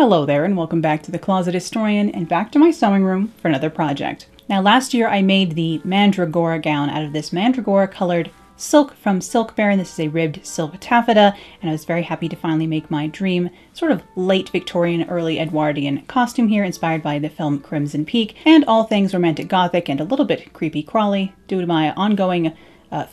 Hello there, and welcome back to The Closet Historian, and back to my sewing room for another project. Now last year I made the Mandragora gown out of this Mandragora colored silk from Silk Baron. This is a ribbed silk taffeta, and I was very happy to finally make my dream sort of late Victorian, early Edwardian costume here, inspired by the film Crimson Peak, and all things romantic gothic and a little bit creepy crawly, due to my ongoing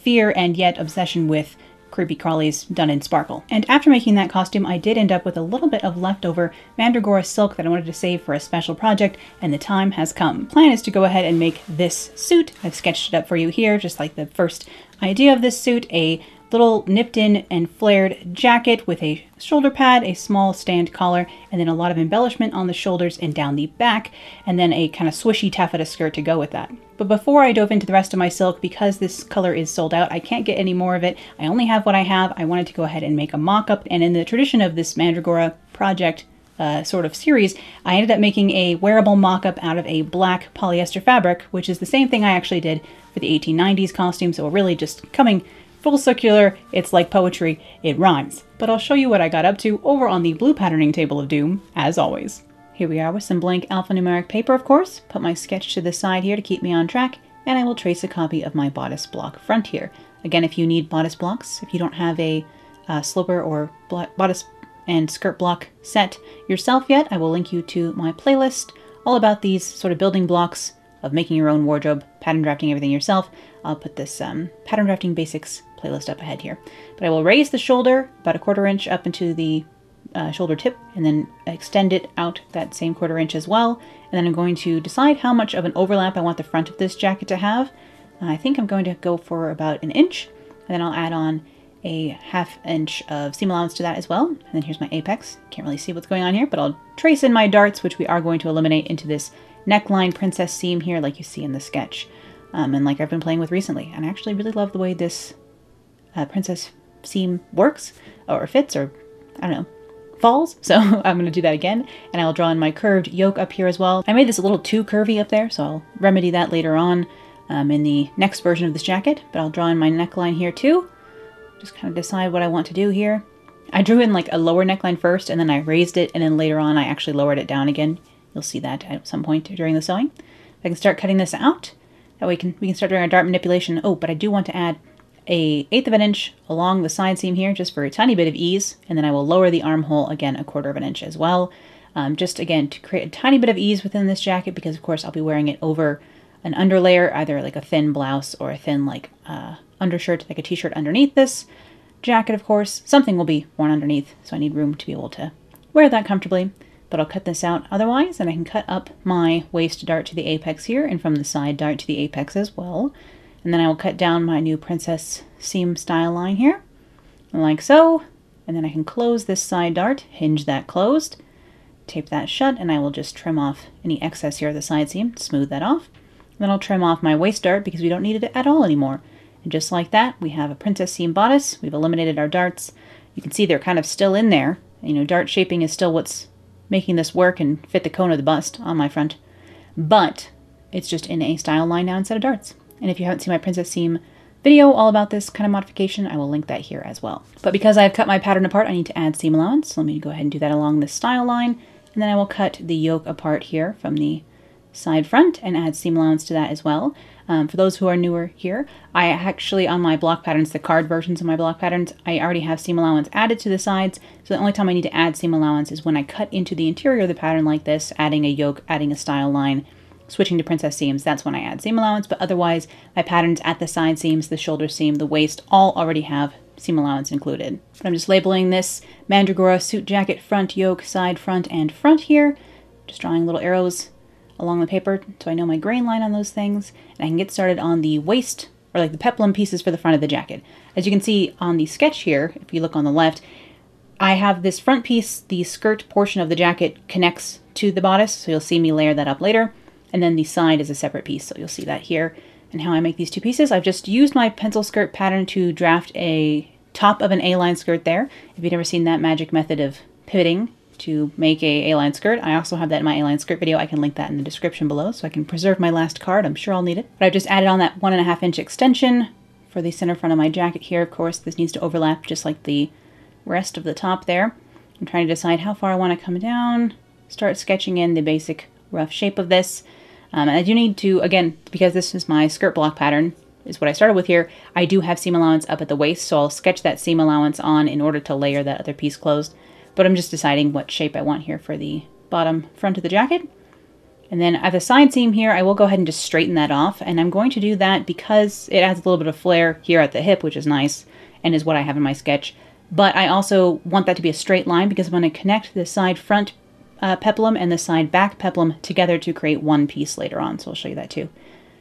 fear and yet obsession with creepy crawlies done in sparkle. And after making that costume, I did end up with a little bit of leftover Mandragora silk that I wanted to save for a special project, and the time has come. The plan is to go ahead and make this suit. I've sketched it up for you here, just like the first idea of this suit, a little nipped in and flared jacket with a shoulder pad, a small stand collar, and then a lot of embellishment on the shoulders and down the back, and then a kind of swishy taffeta skirt to go with that. But before I dove into the rest of my silk, because this color is sold out, I can't get any more of it. I only have what I have. I wanted to go ahead and make a mock-up, and in the tradition of this Mandragora project sort of series, I ended up making a wearable mock-up out of a black polyester fabric, which is the same thing I actually did for the 1890s costume, so we're really just coming full circular. It's like poetry, it rhymes. But I'll show you what I got up to over on the blue patterning table of doom, as always. Here we are with some blank alphanumeric paper, of course. Put my sketch to the side here to keep me on track, and I will trace a copy of my bodice block front here. Again, if you need bodice blocks, if you don't have a sloper or bodice and skirt block set yourself yet, I will link you to my playlist all about these sort of building blocks of making your own wardrobe, pattern drafting everything yourself. I'll put this pattern drafting basics playlist up ahead here. But I will raise the shoulder about a 1/4 inch up into the shoulder tip, and then extend it out that same 1/4 inch as well. And then I'm going to decide how much of an overlap I want the front of this jacket to have. I think I'm going to go for about 1 inch, and then I'll add on a 1/2 inch of seam allowance to that as well. And then here's my apex. Can't really see what's going on here, but I'll trace in my darts, which we are going to eliminate into this neckline princess seam here, like you see in the sketch, and like I've been playing with recently. And I actually really love the way this princess seam works, or fits, or I don't know, falls. So I'm going to do that again, and I'll draw in my curved yoke up here as well. I made this a little too curvy up there, so I'll remedy that later on in the next version of this jacket, but I'll draw in my neckline here too. Just kind of decide what I want to do here. I drew in like a lower neckline first, and then I raised it, and then later on I actually lowered it down again. You'll see that at some point during the sewing. I can start cutting this out. That way we can start doing our dart manipulation. Oh, but I do want to add a 1/8 inch along the side seam here, just for a tiny bit of ease. And then I will lower the armhole again, a 1/4 inch as well. Just again, to create a tiny bit of ease within this jacket, because of course I'll be wearing it over an underlayer, either like a thin blouse or a thin like undershirt, like a t-shirt underneath this jacket, of course. Something will be worn underneath, so I need room to be able to wear that comfortably. But I'll cut this out otherwise, and I can cut up my waist dart to the apex here, and from the side dart to the apex as well. And then I will cut down my new princess seam style line here, like so. And then I can close this side dart, hinge that closed, tape that shut, and I will just trim off any excess here of the side seam, smooth that off. And then I'll trim off my waist dart because we don't need it at all anymore. And just like that, we have a princess seam bodice. We've eliminated our darts. You can see they're kind of still in there. You know, dart shaping is still what's making this work and fit the cone of the bust on my front, but it's just in a style line now instead of darts. And if you haven't seen my princess seam video all about this kind of modification, I will link that here as well. But because I've cut my pattern apart, I need to add seam allowance. So let me go ahead and do that along the style line, and then I will cut the yoke apart here from the side front and add seam allowance to that as well. For those who are newer here, I actually, on my block patterns, the card versions of my block patterns, I already have seam allowance added to the sides, so the only time I need to add seam allowance is when I cut into the interior of the pattern like this, adding a yoke, adding a style line, switching to princess seams. That's when I add seam allowance, but otherwise my patterns at the side seams, the shoulder seam, the waist, all already have seam allowance included. But I'm just labeling this Mandragora suit jacket front, yoke, side front, and front here, just drawing little arrows along the paper so I know my grain line on those things, and I can get started on the waist, or like the peplum pieces for the front of the jacket. As you can see on the sketch here, if you look on the left, I have this front piece, the skirt portion of the jacket connects to the bodice, so you'll see me layer that up later, and then the side is a separate piece, so you'll see that here. And how I make these two pieces, I've just used my pencil skirt pattern to draft a top of an A-line skirt there. If you've never seen that magic method of pivoting to make a A-line skirt, I also have that in my A-line skirt video. I can link that in the description below, so I can preserve my last card. I'm sure I'll need it. But I've just added on that 1.5 inch extension for the center front of my jacket here. Of course, this needs to overlap just like the rest of the top there. I'm trying to decide how far I want to come down, start sketching in the basic rough shape of this. And I do need to, again, because this is my skirt block pattern, is what I started with here, I do have seam allowance up at the waist, so I'll sketch that seam allowance on in order to layer that other piece closed. But I'm just deciding what shape I want here for the bottom front of the jacket. And then I have a side seam here. I will go ahead and just straighten that off, and I'm going to do that because it adds a little bit of flare here at the hip, which is nice and is what I have in my sketch. But I also want that to be a straight line because I'm going to connect the side front peplum and the side back peplum together to create one piece later on, so I'll show you that too.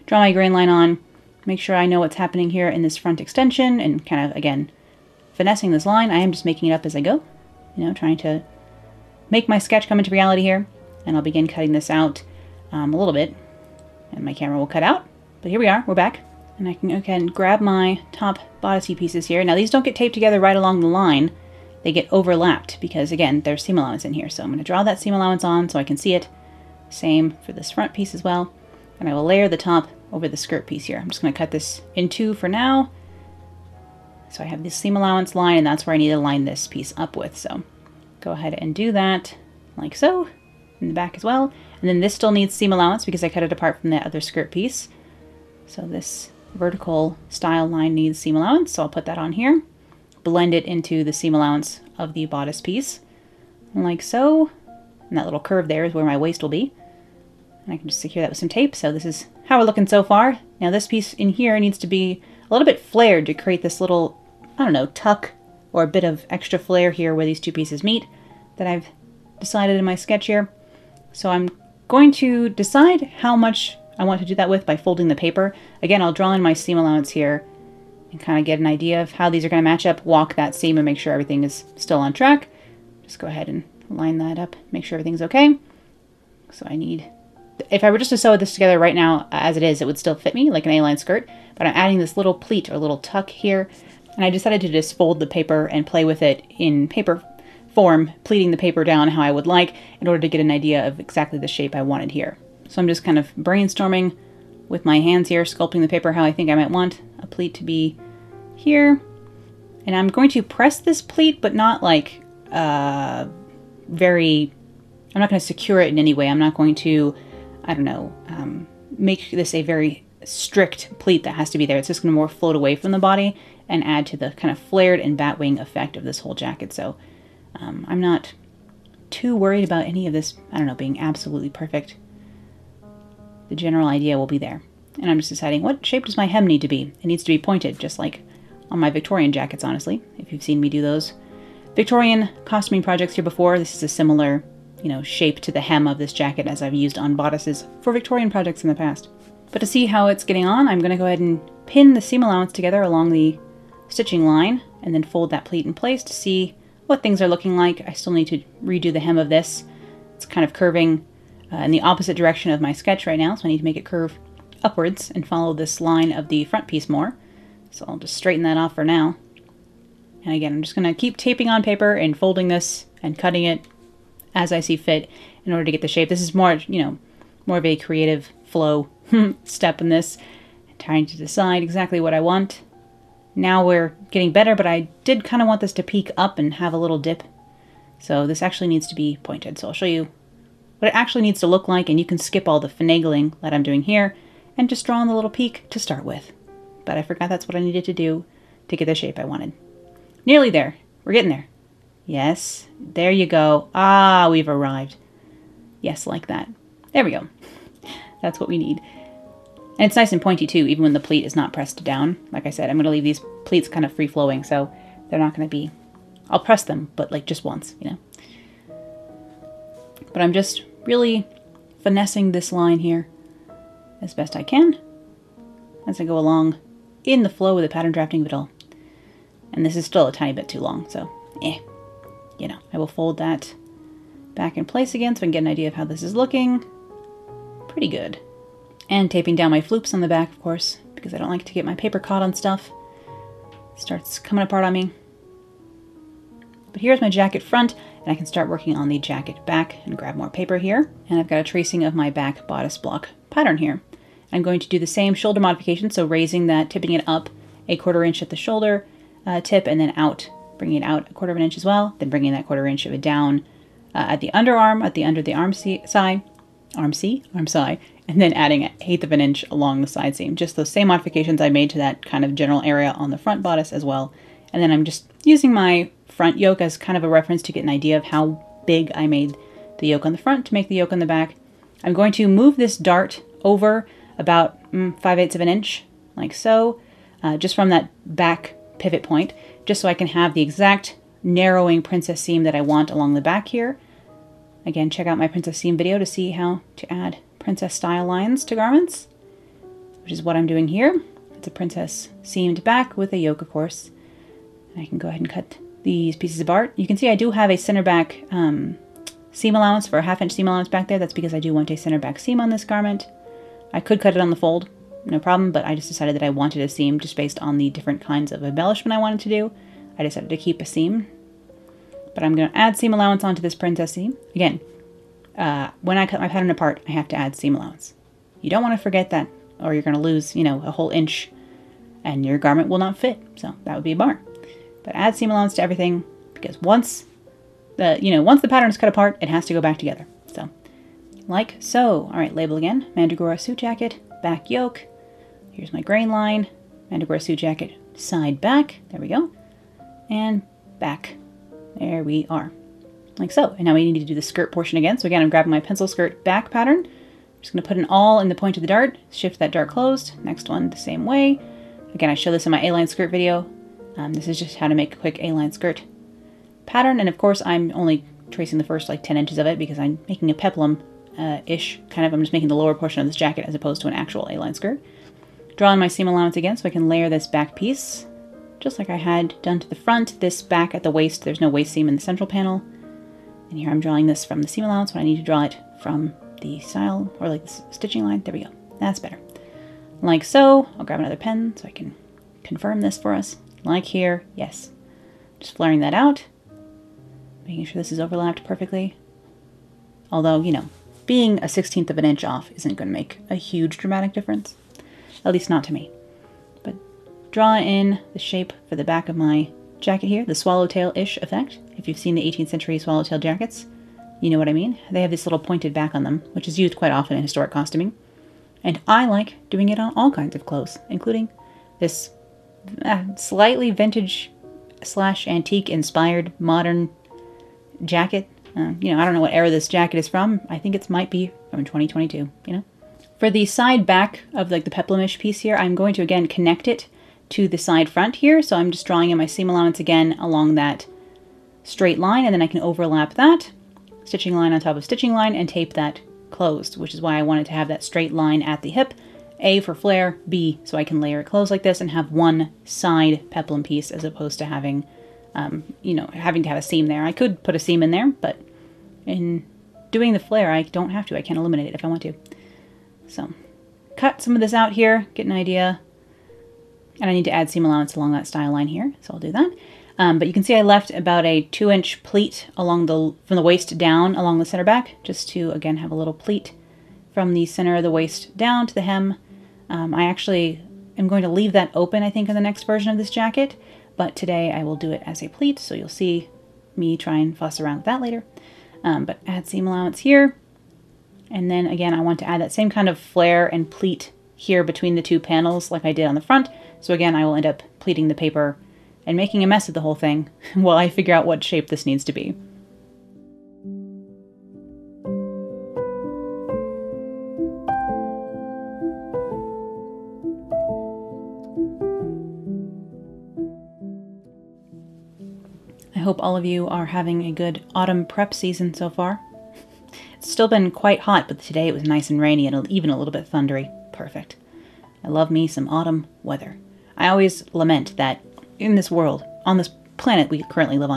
Draw my grain line on, make sure I know what's happening here in this front extension, and kind of, again, finessing this line. I am just making it up as I go, you know, trying to make my sketch come into reality here, and I'll begin cutting this out a little bit, and my camera will cut out, but here we are, we're back, and I can again grab my top bodice pieces here. Now these don't get taped together right along the line, they get overlapped because, again, there's seam allowance in here, so I'm going to draw that seam allowance on so I can see it. Same for this front piece as well, and I will layer the top over the skirt piece here. I'm just going to cut this in two for now. So I have this seam allowance line, and that's where I need to line this piece up with. So go ahead and do that like so, in the back as well. And then this still needs seam allowance because I cut it apart from that other skirt piece. So this vertical style line needs seam allowance, so I'll put that on here. Blend it into the seam allowance of the bodice piece, like so. And that little curve there is where my waist will be. And I can just secure that with some tape. So this is how we're looking so far. Now this piece in here needs to be a little bit flared to create this little, I don't know, tuck or a bit of extra flare here where these two pieces meet that I've decided in my sketch here. So I'm going to decide how much I want to do that with by folding the paper. Again, I'll draw in my seam allowance here and kind of get an idea of how these are going to match up, walk that seam and make sure everything is still on track. Just go ahead and line that up, make sure everything's okay. So I need, if I were just to sew this together right now as it is, it would still fit me like an A-line skirt, but I'm adding this little pleat or little tuck here, and I decided to just fold the paper and play with it in paper form, pleating the paper down how I would like in order to get an idea of exactly the shape I wanted here. So I'm just kind of brainstorming with my hands here, sculpting the paper how I think I might want a pleat to be here. And I'm going to press this pleat, but not like I'm not going to secure it in any way. I'm not going to, I don't know, make this a very strict pleat that has to be there. It's just going to more float away from the body and add to the kind of flared and bat wing effect of this whole jacket. So I'm not too worried about any of this, I don't know, being absolutely perfect. The general idea will be there. And I'm just deciding what shape does my hem need to be. It needs to be pointed, just like on my Victorian jackets, honestly. If you've seen me do those Victorian costuming projects here before, this is a similar, you know, shape to the hem of this jacket as I've used on bodices for Victorian projects in the past. But to see how it's getting on, I'm going to go ahead and pin the seam allowance together along the stitching line and then fold that pleat in place to see what things are looking like. I still need to redo the hem of this. It's kind of curving in the opposite direction of my sketch right now, so I need to make it curve upwards and follow this line of the front piece more. So I'll just straighten that off for now. And again, I'm just going to keep taping on paper and folding this and cutting it as I see fit in order to get the shape. This is more, you know, more of a creative flow step in this, I'm trying to decide exactly what I want. Now we're getting better, but I did kind of want this to peak up and have a little dip. So this actually needs to be pointed. So I'll show you what it actually needs to look like, and you can skip all the finagling that I'm doing here and just draw on the little peak to start with. But I forgot that's what I needed to do to get the shape I wanted. Nearly there. We're getting there. Yes, there you go. Ah, we've arrived. Yes, like that. There we go. That's what we need. And it's nice and pointy too, even when the pleat is not pressed down. Like I said, I'm going to leave these pleats kind of free-flowing, so they're not going to be... I'll press them, but like just once, you know. But I'm just really finessing this line here as best I can as I go along in the flow of the pattern drafting of it all. And this is still a tiny bit too long, so you know, I will fold that back in place again so I can get an idea of how this is looking. Pretty good. And taping down my floops on the back, of course, because I don't like to get my paper caught on stuff. It starts coming apart on me. But here's my jacket front, and I can start working on the jacket back and grab more paper here. And I've got a tracing of my back bodice block pattern here. I'm going to do the same shoulder modification, so raising that, tipping it up 1/4 inch at the shoulder tip and then out bringing it out 1/4 inch as well, then bringing that 1/4 inch of it down at the underarm, at the under the arm side, and then adding 1/8 inch along the side seam. Just those same modifications I made to that kind of general area on the front bodice as well. And then I'm just using my front yoke as kind of a reference to get an idea of how big I made the yoke on the front to make the yoke on the back. I'm going to move this dart over about 5/8 inch, like so, just from that back pivot point, just so I can have the exact narrowing princess seam that I want along the back here. Again, check out my princess seam video to see how to add princess style lines to garments, which is what I'm doing here. It's a princess seamed back with a yoke, of course. And I can go ahead and cut these pieces apart. You can see I do have a center back seam allowance for a 1/2 inch seam allowance back there. That's because I do want a center back seam on this garment. I could cut it on the fold, no problem, but I just decided that I wanted a seam just based on the different kinds of embellishment I wanted to do. I decided to keep a seam, but I'm going to add seam allowance onto this princess seam. Again, when I cut my pattern apart, I have to add seam allowance. You don't want to forget that, or you're going to lose, you know, a whole inch and your garment will not fit. So that would be a bar, but add seam allowance to everything, because once the pattern is cut apart, it has to go back together. So like so. All right, label again, Mandragora suit jacket, back yoke. Here's my grain line, Mandragora suit jacket, side back. There we go. And back. There we are, like so. And now we need to do the skirt portion again. So again, I'm grabbing my pencil skirt back pattern. I'm just gonna put an awl in the point of the dart, shift that dart closed. Next one, the same way. Again, I show this in my A-line skirt video. This is just how to make a quick A-line skirt pattern. And of course, I'm only tracing the first like 10 inches of it because I'm making a peplum-ish kind of, I'm just making the lower portion of this jacket as opposed to an actual A-line skirt. Drawing my seam allowance again so I can layer this back piece. Just like I had done to the front, this back at the waist, there's no waist seam in the central panel. And here I'm drawing this from the seam allowance when I need to draw it from the style or like the stitching line. There we go, that's better. Like so, I'll grab another pen so I can confirm this for us. Like here, yes. Just flaring that out, making sure this is overlapped perfectly. Although, you know, being a 1/16 inch off isn't gonna make a huge dramatic difference, at least not to me. Draw in the shape for the back of my jacket here, the swallowtail-ish effect. If you've seen the 18th century swallowtail jackets, you know what I mean. They have this little pointed back on them, which is used quite often in historic costuming. And I like doing it on all kinds of clothes, including this slightly vintage / antique inspired modern jacket. You know, I don't know what era this jacket is from. I think it might be from 2022, you know. For the side back of like the peplumish piece here, I'm going to again connect it to the side front here. So I'm just drawing in my seam allowance again along that straight line, and then I can overlap that stitching line on top of stitching line and tape that closed, which is why I wanted to have that straight line at the hip, A for flare, B, so I can layer it closed like this and have one side peplum piece as opposed to having, you know, having to have a seam there. I could put a seam in there, but in doing the flare, I don't have to. I can eliminate it if I want to. So cut some of this out here, get an idea. And I need to add seam allowance along that style line here, so I'll do that. But you can see I left about a 2-inch pleat along the from the waist down along the center back, just to again have a little pleat from the center of the waist down to the hem. I actually am going to leave that open, I think, in the next version of this jacket, but today I will do it as a pleat, so you'll see me try and fuss around with that later. But add seam allowance here, and then again I want to add that same kind of flare and pleat here between the two panels like I did on the front. So again, I will end up pleating the paper and making a mess of the whole thing while I figure out what shape this needs to be. I hope all of you are having a good autumn prep season so far. It's still been quite hot, but today it was nice and rainy and even a little bit thundery. Perfect. I love me some autumn weather. I always lament that in this world, on this planet we currently live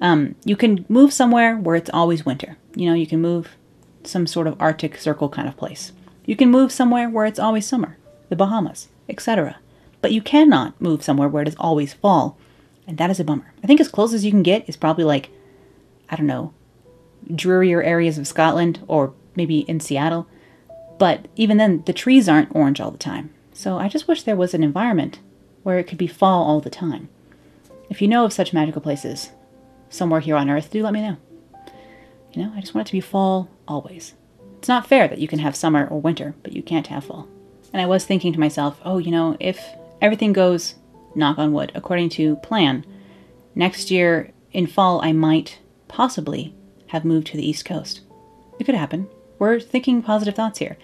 on, you can move somewhere where it's always winter. You know, you can move some sort of Arctic Circle kind of place. You can move somewhere where it's always summer, the Bahamas, etc. But you cannot move somewhere where it is always fall, and that is a bummer. I think as close as you can get is probably like, I don't know, drearier areas of Scotland or maybe in Seattle. But even then, the trees aren't orange all the time. So I just wish there was an environment where it could be fall all the time. If you know of such magical places somewhere here on Earth, do let me know. You know, I just want it to be fall always. It's not fair that you can have summer or winter, but you can't have fall. And I was thinking to myself, oh, you know, if everything goes, knock on wood, according to plan, next year in fall I might possibly have moved to the East Coast. It could happen. We're thinking positive thoughts here.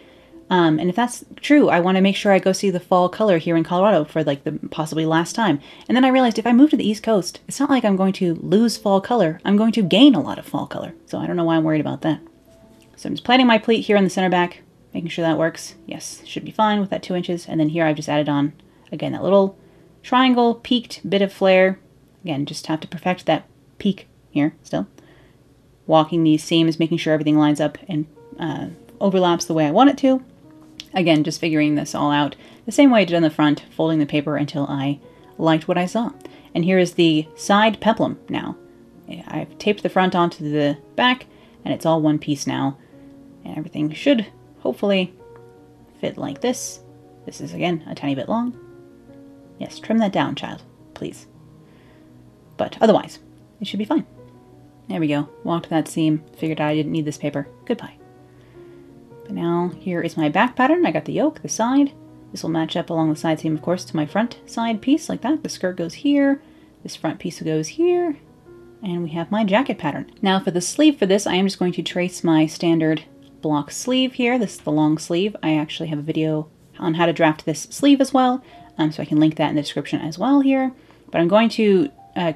And if that's true, I want to make sure I go see the fall color here in Colorado for like the possibly last time. And then I realized if I move to the East Coast, it's not like I'm going to lose fall color. I'm going to gain a lot of fall color. So I don't know why I'm worried about that. So I'm just planting my pleat here in the center back, making sure that works. Yes, should be fine with that 2 inches. And then here I've just added on, again, that little triangle peaked bit of flare. Again, just have to perfect that peak here still. Walking these seams, making sure everything lines up and overlaps the way I want it to. Again, just figuring this all out the same way I did on the front, folding the paper until I liked what I saw. And here is the side peplum now. I've taped the front onto the back and it's all one piece now. And everything should hopefully fit like this. This is, again, a tiny bit long. Yes, trim that down, child, please. But otherwise, it should be fine. There we go. Walked that seam, figured out I didn't need this paper. Goodbye. But now here is my back pattern. I got the yoke, the side. This will match up along the side seam, of course, to my front side piece like that. The skirt goes here. This front piece goes here. And we have my jacket pattern. Now for the sleeve for this, I am just going to trace my standard block sleeve here. This is the long sleeve. I actually have a video on how to draft this sleeve as well. So I can link that in the description as well here. But I'm going to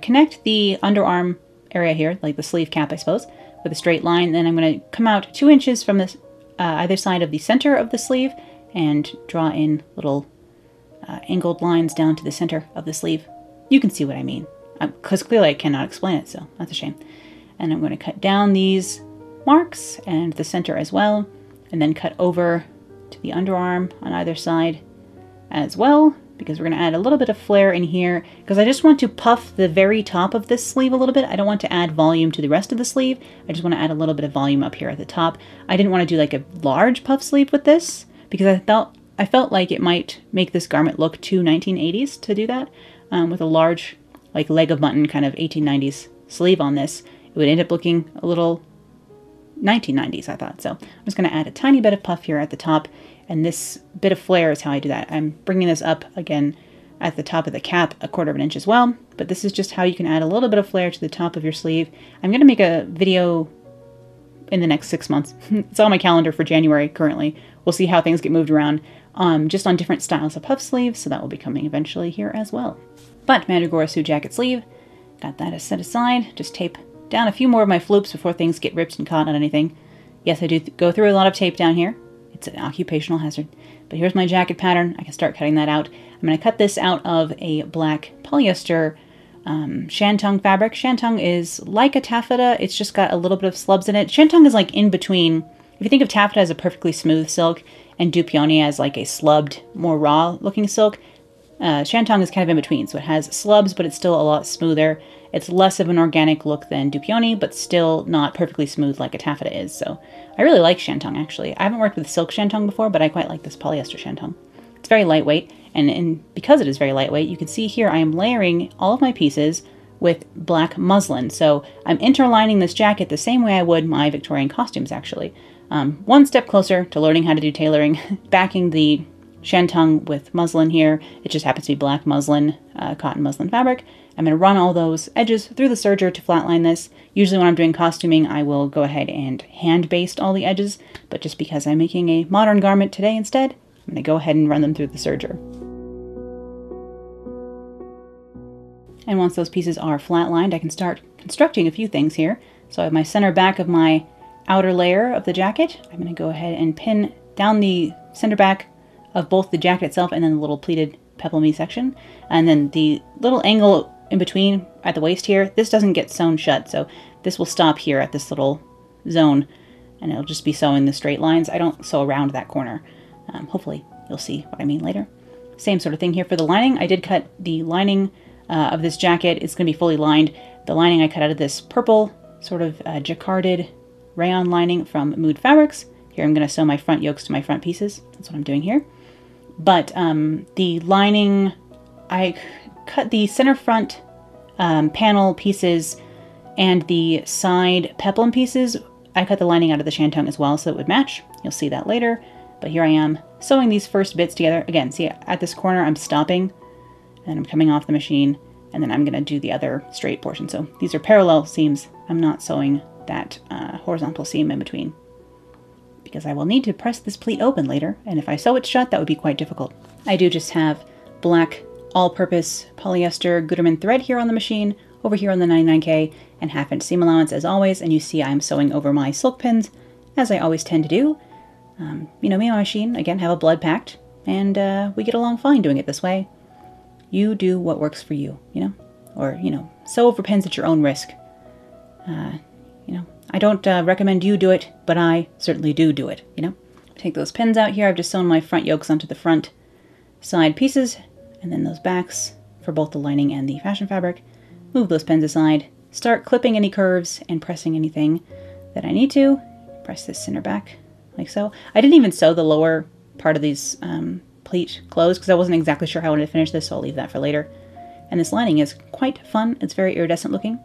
connect the underarm area here, like the sleeve cap, I suppose, with a straight line. Then I'm going to come out 2 inches from this either side of the center of the sleeve and draw in little angled lines down to the center of the sleeve. You can see what I mean, because clearly I cannot explain it, so that's a shame. And I'm going to cut down these marks and the center as well, and then cut over to the underarm on either side as well, because we're going to add a little bit of flare in here because I just want to puff the very top of this sleeve a little bit. I don't want to add volume to the rest of the sleeve. I just want to add a little bit of volume up here at the top. I didn't want to do like a large puff sleeve with this because I felt like it might make this garment look too 1980s to do that with a large like leg of mutton kind of 1890s sleeve on this. It would end up looking a little 1990s, I thought. So I'm just going to add a tiny bit of puff here at the top. And this bit of flare is how I do that. I'm bringing this up again at the top of the cap 1/4 inch as well, but this is just how you can add a little bit of flare to the top of your sleeve. I'm going to make a video in the next 6 months. It's on my calendar for January currently. We'll see how things get moved around, just on different styles of puff sleeves. So that will be coming eventually here as well. But Mandragora suit jacket sleeve, got that set aside. Just tape down a few more of my floops before things get ripped and caught on anything. Yes, I do go through a lot of tape down here. It's an occupational hazard. But here's my jacket pattern. I can start cutting that out. I'm going to cut this out of a black polyester shantung fabric. Shantung is like a taffeta. It's just got a little bit of slubs in it. Shantung is like in between. If you think of taffeta as a perfectly smooth silk and dupioni as like a slubbed, more raw looking silk, shantung is kind of in between. So it has slubs, but it's still a lot smoother. It's less of an organic look than dupioni, but still not perfectly smooth like a taffeta is. So I really like shantung, actually. I haven't worked with silk shantung before, but I quite like this polyester shantung. It's very lightweight, and because it is very lightweight, you can see here I am layering all of my pieces with black muslin. So I'm interlining this jacket the same way I would my Victorian costumes, actually. One step closer to learning how to do tailoring, backing the shantung with muslin here. It just happens to be black muslin, cotton muslin fabric. I'm going to run all those edges through the serger to flatline this. Usually when I'm doing costuming, I will go ahead and hand baste all the edges, but just because I'm making a modern garment today instead, I'm going to go ahead and run them through the serger. And once those pieces are flatlined, I can start constructing a few things here. So I have my center back of my outer layer of the jacket. I'm going to go ahead and pin down the center back of both the jacket itself and then the little pleated peplumy section. And then the little angle in between at the waist here, this doesn't get sewn shut, so this will stop here at this little zone and it'll just be sewing the straight lines. I don't sew around that corner. Hopefully you'll see what I mean later. Same sort of thing here for the lining. I did cut the lining of this jacket. It's going to be fully lined. The lining I cut out of this purple sort of jacquarded rayon lining from Mood Fabrics. Here I'm going to sew my front yokes to my front pieces. That's what I'm doing here. But the lining, I cut the center front panel pieces and the side peplum pieces, I cut the lining out of the shantung as well so it would match. You'll see that later. But here I am sewing these first bits together. Again, see at this corner I'm stopping and I'm coming off the machine and then I'm going to do the other straight portion. So these are parallel seams. I'm not sewing that horizontal seam in between because I will need to press this pleat open later, and if I sew it shut that would be quite difficult. I do just have black all-purpose polyester Gutermann thread here on the machine, over here on the 99K, and half-inch seam allowance as always, and you see I'm sewing over my silk pins as I always tend to do. You know me and my machine, again, have a blood pact, and we get along fine doing it this way. You do what works for you, you know? Or, you know, sew over pins at your own risk. You know, I don't recommend you do it, but I certainly do it, you know? Take those pins out here. I've just sewn my front yokes onto the front side pieces, and then those backs for both the lining and the fashion fabric. Move those pins aside, start clipping any curves and pressing anything that I need to. Press this center back. Like so. I didn't even sew the lower part of these pleat closed because I wasn't exactly sure how I wanted to finish this, so I'll leave that for later. And this lining is quite fun. It's very iridescent looking,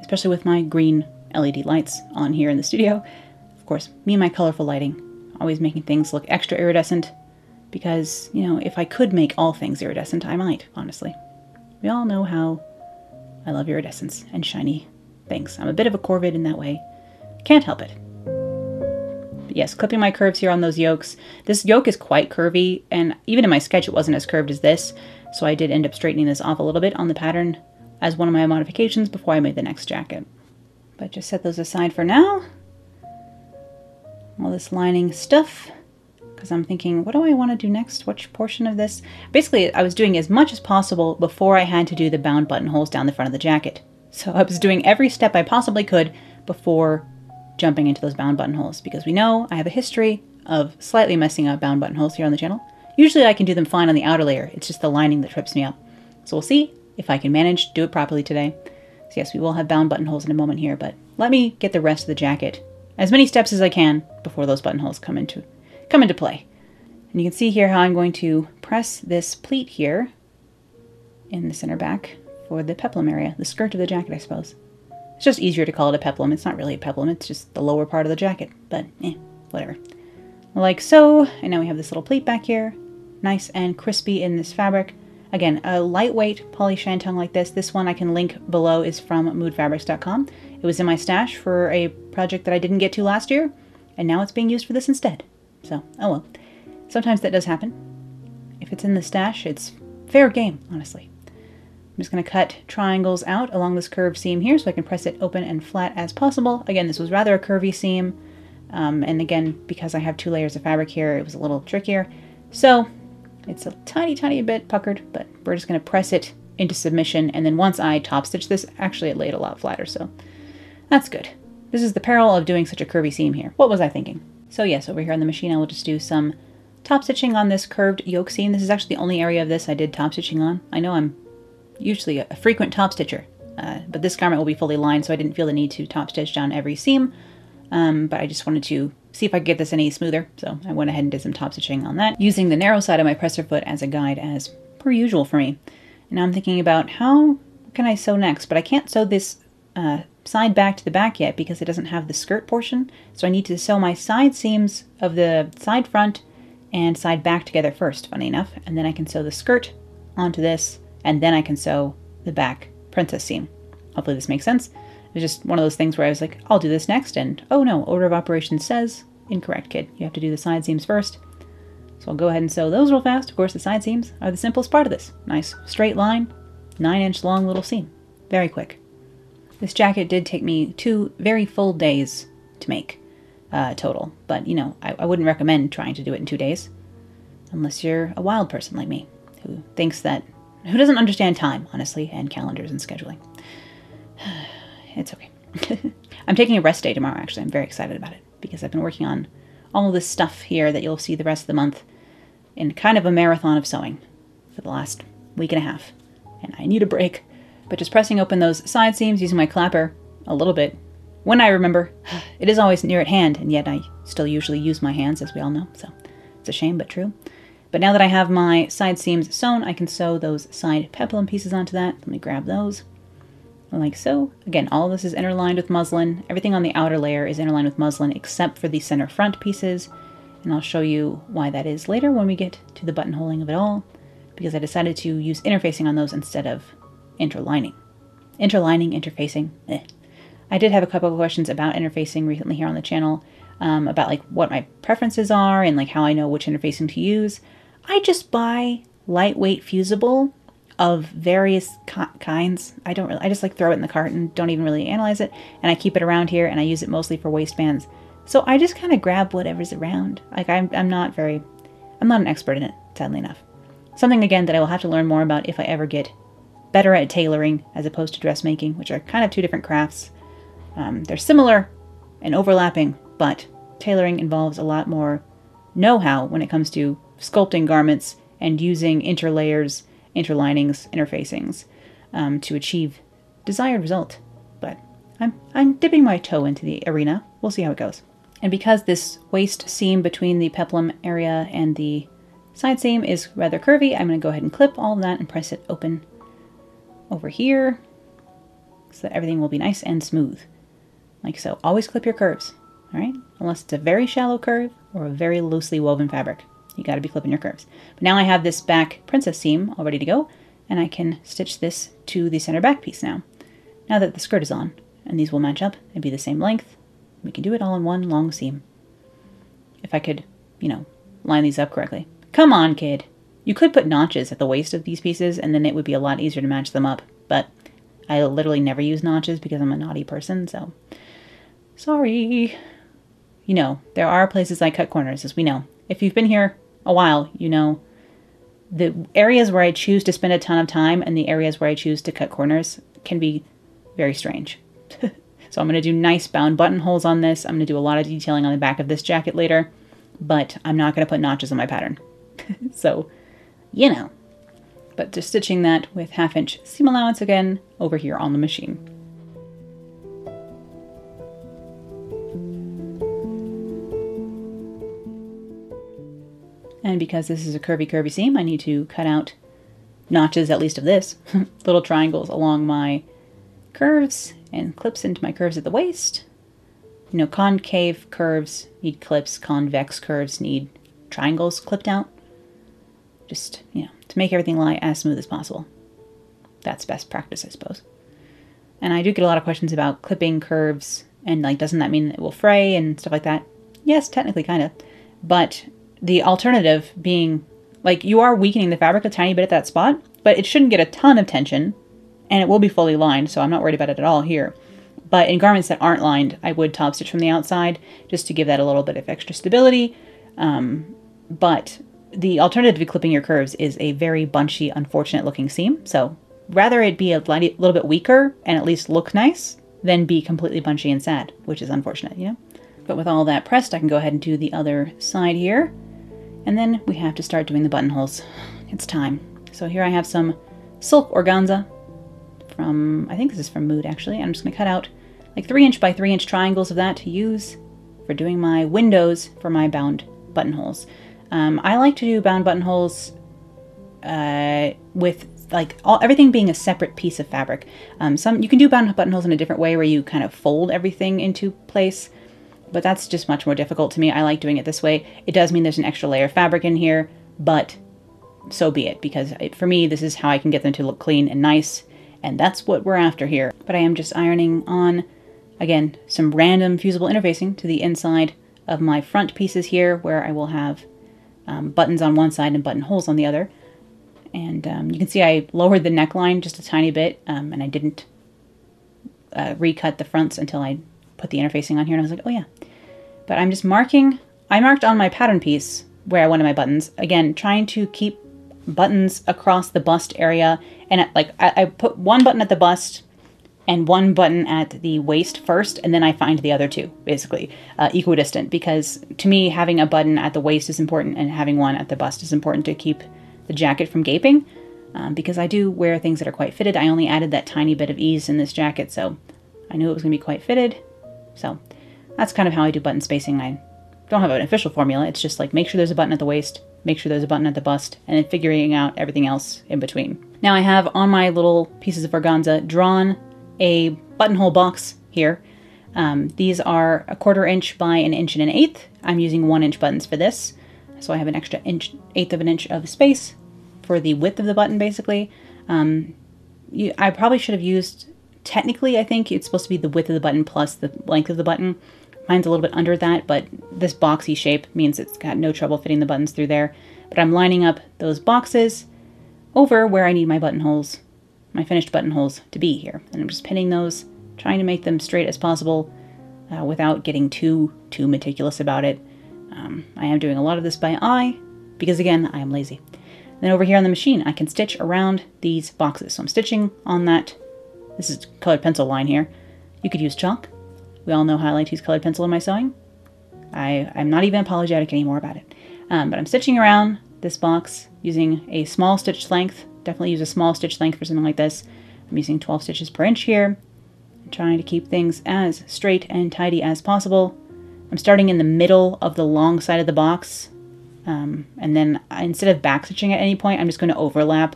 especially with my green LED lights on here in the studio. Of course, me and my colorful lighting, always making things look extra iridescent because, you know, if I could make all things iridescent, I might, honestly. We all know how I love iridescence and shiny things. I'm a bit of a Corvid in that way. Can't help it. Yes, clipping my curves here on those yokes. This yoke is quite curvy, and even in my sketch it wasn't as curved as this, so I did end up straightening this off a little bit on the pattern as one of my modifications before I made the next jacket. But just set those aside for now. All this lining stuff, because I'm thinking, what do I want to do next? Which portion of this? Basically, I was doing as much as possible before I had to do the bound buttonholes down the front of the jacket. So I was doing every step I possibly could before jumping into those bound buttonholes, because we know I have a history of slightly messing up bound buttonholes here on the channel. Usually I can do them fine on the outer layer. It's just the lining that trips me up. So we'll see if I can manage to do it properly today. So yes, we will have bound buttonholes in a moment here, but let me get the rest of the jacket, as many steps as I can before those buttonholes come into play. And you can see here how I'm going to press this pleat here in the center back for the peplum area, the skirt of the jacket, I suppose. It's just easier to call it a peplum. It's not really a peplum, it's just the lower part of the jacket, but whatever. Like so, and now we have this little pleat back here, nice and crispy in this fabric. Again, a lightweight poly shantung like this. This one I can link below is from moodfabrics.com. It was in my stash for a project that I didn't get to last year, and now it's being used for this instead. So, oh well. Sometimes that does happen. If it's in the stash, it's fair game, honestly. I'm just going to cut triangles out along this curved seam here so I can press it open and flat as possible. Again, this was rather a curvy seam. And again, because I have two layers of fabric here, it was a little trickier. So it's a tiny, tiny bit puckered, but we're just going to press it into submission. And then once I top stitch this, actually it laid a lot flatter, so that's good. This is the peril of doing such a curvy seam here. What was I thinking? So yes, over here on the machine, I will just do some top stitching on this curved yoke seam. This is actually the only area of this I did top stitching on. I know I'm usually a frequent top stitcher, but this garment will be fully lined, so I didn't feel the need to top stitch down every seam, but I just wanted to see if I could get this any smoother, so I went ahead and did some top stitching on that, using the narrow side of my presser foot as a guide, as per usual for me. And now I'm thinking about how can I sew next, but I can't sew this side back to the back yet because it doesn't have the skirt portion, so I need to sew my side seams of the side front and side back together first, funny enough, and then I can sew the skirt onto this, and then I can sew the back princess seam. Hopefully this makes sense. It's just one of those things where I was like, I'll do this next, and oh no, order of operations says, incorrect kid, you have to do the side seams first. So I'll go ahead and sew those real fast. Of course, the side seams are the simplest part of this. Nice straight line, 9-inch long little seam, very quick. This jacket did take me 2 very full days to make total, but you know, I wouldn't recommend trying to do it in 2 days, unless you're a wild person like me, who thinks that who doesn't understand time, honestly, and calendars and scheduling. It's okay. I'm taking a rest day tomorrow, actually. I'm very excited about it because I've been working on all this stuff here that you'll see the rest of the month in kind of a marathon of sewing for the last week and a half, and I need a break. But just pressing open those side seams using my clapper a little bit when I remember. It is always near at hand, and yet I still usually use my hands, as we all know, so it's a shame but true. But now that I have my side seams sewn, I can sew those side peplum pieces onto that. Let me grab those. like so. Again, all this is interlined with muslin. Everything on the outer layer is interlined with muslin except for the center front pieces, and I'll show you why that is later when we get to the buttonholing of it all, because I decided to use interfacing on those instead of interlining. Interfacing, eh. I did have a couple of questions about interfacing recently here on the channel, about like what my preferences are and like how I know which interfacing to use. I just buy lightweight fusible of various kinds. I just like throw it in the cart and don't even really analyze it. And I keep it around here and I use it mostly for waistbands. So I just kind of grab whatever's around. Like I'm not an expert in it, sadly enough. Something again that I will have to learn more about if I ever get better at tailoring as opposed to dressmaking, which are kind of two different crafts. They're similar and overlapping, but tailoring involves a lot more know-how when it comes to sculpting garments and using interlayers, interlinings, interfacings to achieve desired result. But I'm dipping my toe into the arena. We'll see how it goes. And because this waist seam between the peplum area and the side seam is rather curvy, I'm going to go ahead and clip all that and press it open over here so that everything will be nice and smooth. Like so. Always clip your curves, all right? Unless it's a very shallow curve or a very loosely woven fabric. You got to be clipping your curves. But now I have this back princess seam all ready to go, and I can stitch this to the center back piece now. Now that the skirt is on, and these will match up and be the same length, we can do it all in one long seam. If I could, you know, line these up correctly. Come on, kid! You could put notches at the waist of these pieces, and then it would be a lot easier to match them up, but I literally never use notches because I'm a naughty person, so... Sorry! You know, there are places I cut corners, as we know. If you've been here a while, you know the areas where I choose to spend a ton of time and the areas where I choose to cut corners can be very strange. So I'm going to do nice bound buttonholes on this. I'm going to do a lot of detailing on the back of this jacket later, but I'm not going to put notches on my pattern. So, you know, but just stitching that with 1/2 inch seam allowance again over here on the machine. And because this is a curvy seam, I need to cut out notches, at least of this, little triangles along my curves and clips into my curves at the waist. You know, concave curves need clips, convex curves need triangles clipped out. Just, you know, to make everything lie as smooth as possible. That's best practice, I suppose. And I do get a lot of questions about clipping curves and like, doesn't that mean it will fray and stuff like that? Yes, technically, kind of, but the alternative being, like, you are weakening the fabric a tiny bit at that spot, but it shouldn't get a ton of tension, and it will be fully lined, so I'm not worried about it at all here. But in garments that aren't lined, I would top stitch from the outside, just to give that a little bit of extra stability. But the alternative to clipping your curves is a very bunchy, unfortunate looking seam, so rather it be a little bit weaker, and at least look nice, than be completely bunchy and sad, which is unfortunate, you know? But with all that pressed, I can go ahead and do the other side here. And then we have to start doing the buttonholes. It's time. So here I have some silk organza from, I think this is from Mood actually. I'm just gonna cut out like 3" by 3" triangles of that to use for doing my windows for my bound buttonholes. I like to do bound buttonholes with like everything being a separate piece of fabric. You can do bound buttonholes in a different way where you kind of fold everything into place, but that's just much more difficult to me. I like doing it this way. It does mean there's an extra layer of fabric in here, but so be it, because for me, this is how I can get them to look clean and nice, and that's what we're after here. But I am just ironing on, again, some random fusible interfacing to the inside of my front pieces here, where I will have buttons on one side and buttonholes on the other. And you can see I lowered the neckline just a tiny bit, and I didn't recut the fronts until I put the interfacing on here, and I was like, oh yeah. But I'm just marking, I marked on my pattern piece where I wanted my buttons. Again, trying to keep buttons across the bust area. And at, like, I put one button at the bust and one button at the waist first, and then I find the other two, basically, equidistant. Because to me, having a button at the waist is important, and having one at the bust is important to keep the jacket from gaping. Because I do wear things that are quite fitted. I only added that tiny bit of ease in this jacket, so I knew it was gonna be quite fitted. So that's kind of how I do button spacing. I don't have an official formula. It's just like, make sure there's a button at the waist, make sure there's a button at the bust, and then figuring out everything else in between. Now I have on my little pieces of organza drawn a buttonhole box here. These are 1/4" by 1 1/8". I'm using 1" buttons for this. So I have an extra 1/8 of an inch of space for the width of the button, basically. I probably should have used, technically, I think it's supposed to be the width of the button plus the length of the button. Mine's a little bit under that, but this boxy shape means it's got no trouble fitting the buttons through there. But I'm lining up those boxes over where I need my buttonholes, my finished buttonholes to be here. And I'm just pinning those, trying to make them straight as possible without getting too meticulous about it. I am doing a lot of this by eye because, again, I am lazy. Then over here on the machine, I can stitch around these boxes. So I'm stitching on that. This is colored pencil line here. You could use chalk. We all know how I like to use colored pencil in my sewing. I'm not even apologetic anymore about it. But I'm stitching around this box using a small stitch length. Definitely use a small stitch length for something like this. I'm using 12 stitches per inch here. I'm trying to keep things as straight and tidy as possible. I'm starting in the middle of the long side of the box. And then instead of back stitching at any point, I'm just going to overlap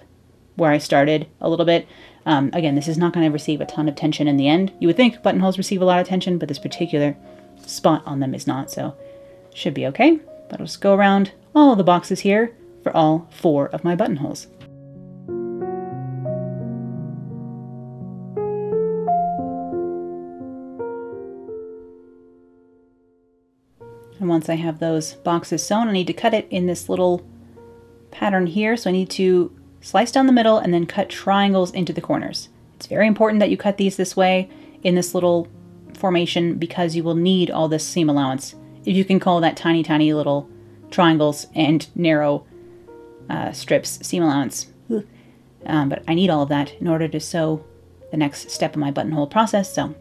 where I started a little bit. Again, this is not going to receive a ton of tension in the end. You would think buttonholes receive a lot of tension, but this particular spot on them is not, so should be okay. But I'll just go around all the boxes here for all 4 of my buttonholes. And once I have those boxes sewn, I need to cut it in this little pattern here, so I need to slice down the middle and then cut triangles into the corners. It's very important that you cut these this way in this little formation because you will need all this seam allowance, if you can call that tiny little triangles and narrow strips seam allowance. But I need all of that in order to sew the next step of my buttonhole process, so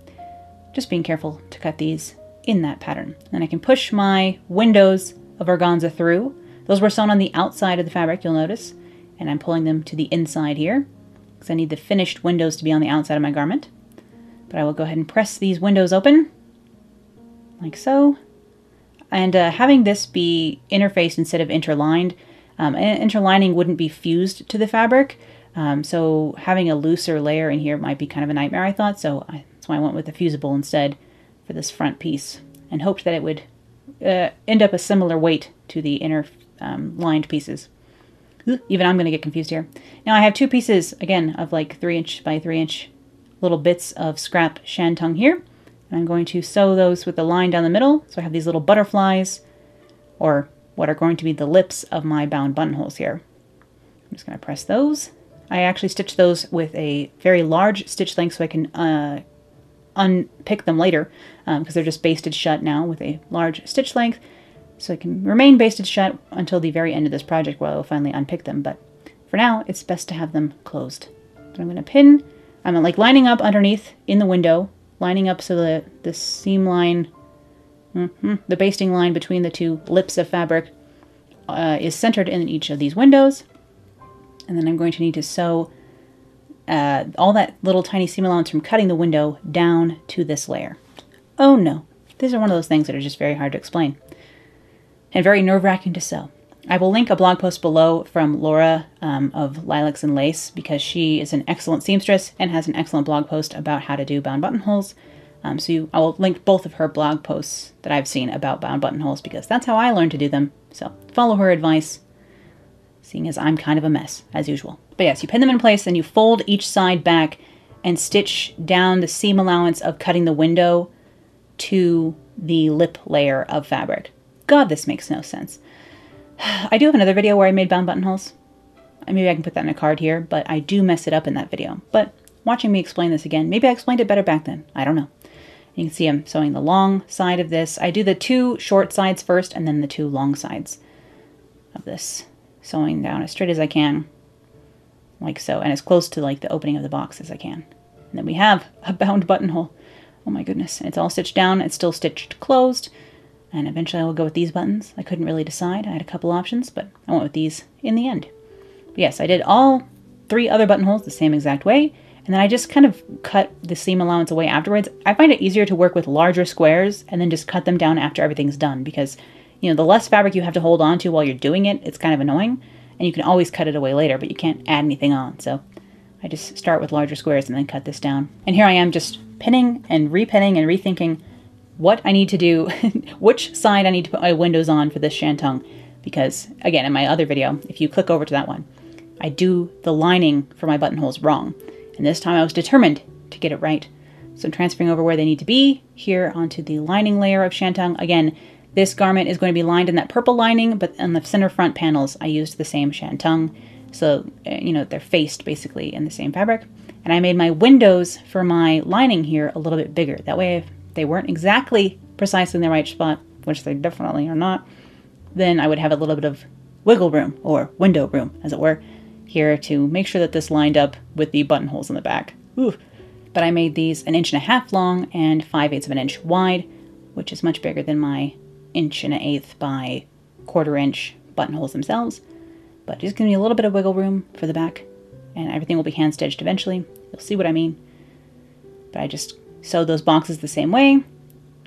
just being careful to cut these in that pattern. Then I can push my windows of organza through. Those were sewn on the outside of the fabric, you'll notice. And I'm pulling them to the inside here because I need the finished windows to be on the outside of my garment. But I will go ahead and press these windows open like so. And having this be interfaced instead of interlined, interlining wouldn't be fused to the fabric. So having a looser layer in here might be kind of a nightmare, I thought. So that's why I went with the fusible instead for this front piece and hoped that it would end up a similar weight to the inner lined pieces. Even I'm going to get confused here. Now I have 2 pieces, again, of like 3" by 3" little bits of scrap shantung here. And I'm going to sew those with the line down the middle. So I have these little butterflies, or what are going to be the lips of my bound buttonholes here. I'm just going to press those. I actually stitched those with a very large stitch length so I can unpick them later because they're just basted shut now with a large stitch length. So it can remain basted shut until the very end of this project where I will finally unpick them, but for now it's best to have them closed. So I'm going to pin, I'm like lining up underneath in the window, lining up so that the seam line, the basting line between the 2 lips of fabric is centered in each of these windows. And then I'm going to need to sew all that little tiny seam allowance from cutting the window down to this layer. Oh no, these are one of those things that are just very hard to explain. And very nerve-wracking to sew. I will link a blog post below from Laura of Lilacs and Lace because she is an excellent seamstress and has an excellent blog post about how to do bound buttonholes. I will link both of her blog posts that I've seen about bound buttonholes because that's how I learned to do them. So follow her advice, seeing as I'm kind of a mess as usual. But yes, you pin them in place, then you fold each side back and stitch down the seam allowance of cutting the window to the lip layer of fabric. God, this makes no sense. I do have another video where I made bound buttonholes. Maybe I can put that in a card here, but I do mess it up in that video. But watching me explain this again, maybe I explained it better back then. I don't know. You can see I'm sewing the long side of this. I do the 2 short sides first and then the 2 long sides of this. Sewing down as straight as I can, like so, and as close to like the opening of the box as I can. And then we have a bound buttonhole. Oh my goodness. It's all stitched down. It's still stitched closed. And eventually I will go with these buttons. I couldn't really decide. I had a couple options, but I went with these in the end. But yes, I did all 3 other buttonholes the same exact way, and then I just kind of cut the seam allowance away afterwards. I find it easier to work with larger squares and then just cut them down after everything's done because, you know, the less fabric you have to hold on to while you're doing it, it's kind of annoying, and you can always cut it away later, but you can't add anything on. So I just start with larger squares and then cut this down. And here I am just pinning and repinning and rethinking what I need to do, which side I need to put my windows on for this shantung. Because again, in my other video, if you click over to that one, I do the lining for my buttonholes wrong. And this time I was determined to get it right. So I'm transferring over where they need to be here onto the lining layer of shantung. Again, this garment is going to be lined in that purple lining, but on the center front panels, I used the same shantung. So, you know, they're faced basically in the same fabric. And I made my windows for my lining here a little bit bigger. That way, if they weren't exactly precisely in the right spot, which they definitely are not, then I would have a little bit of wiggle room or window room, as it were, here to make sure that this lined up with the buttonholes in the back. Ooh. But I made these 1.5 inches long and 5/8 of an inch wide, which is much bigger than my 1.8 inches by 1/4 inch buttonholes themselves. But just give me a little bit of wiggle room for the back, and everything will be hand stitched eventually. You'll see what I mean. But I just sewed those boxes the same way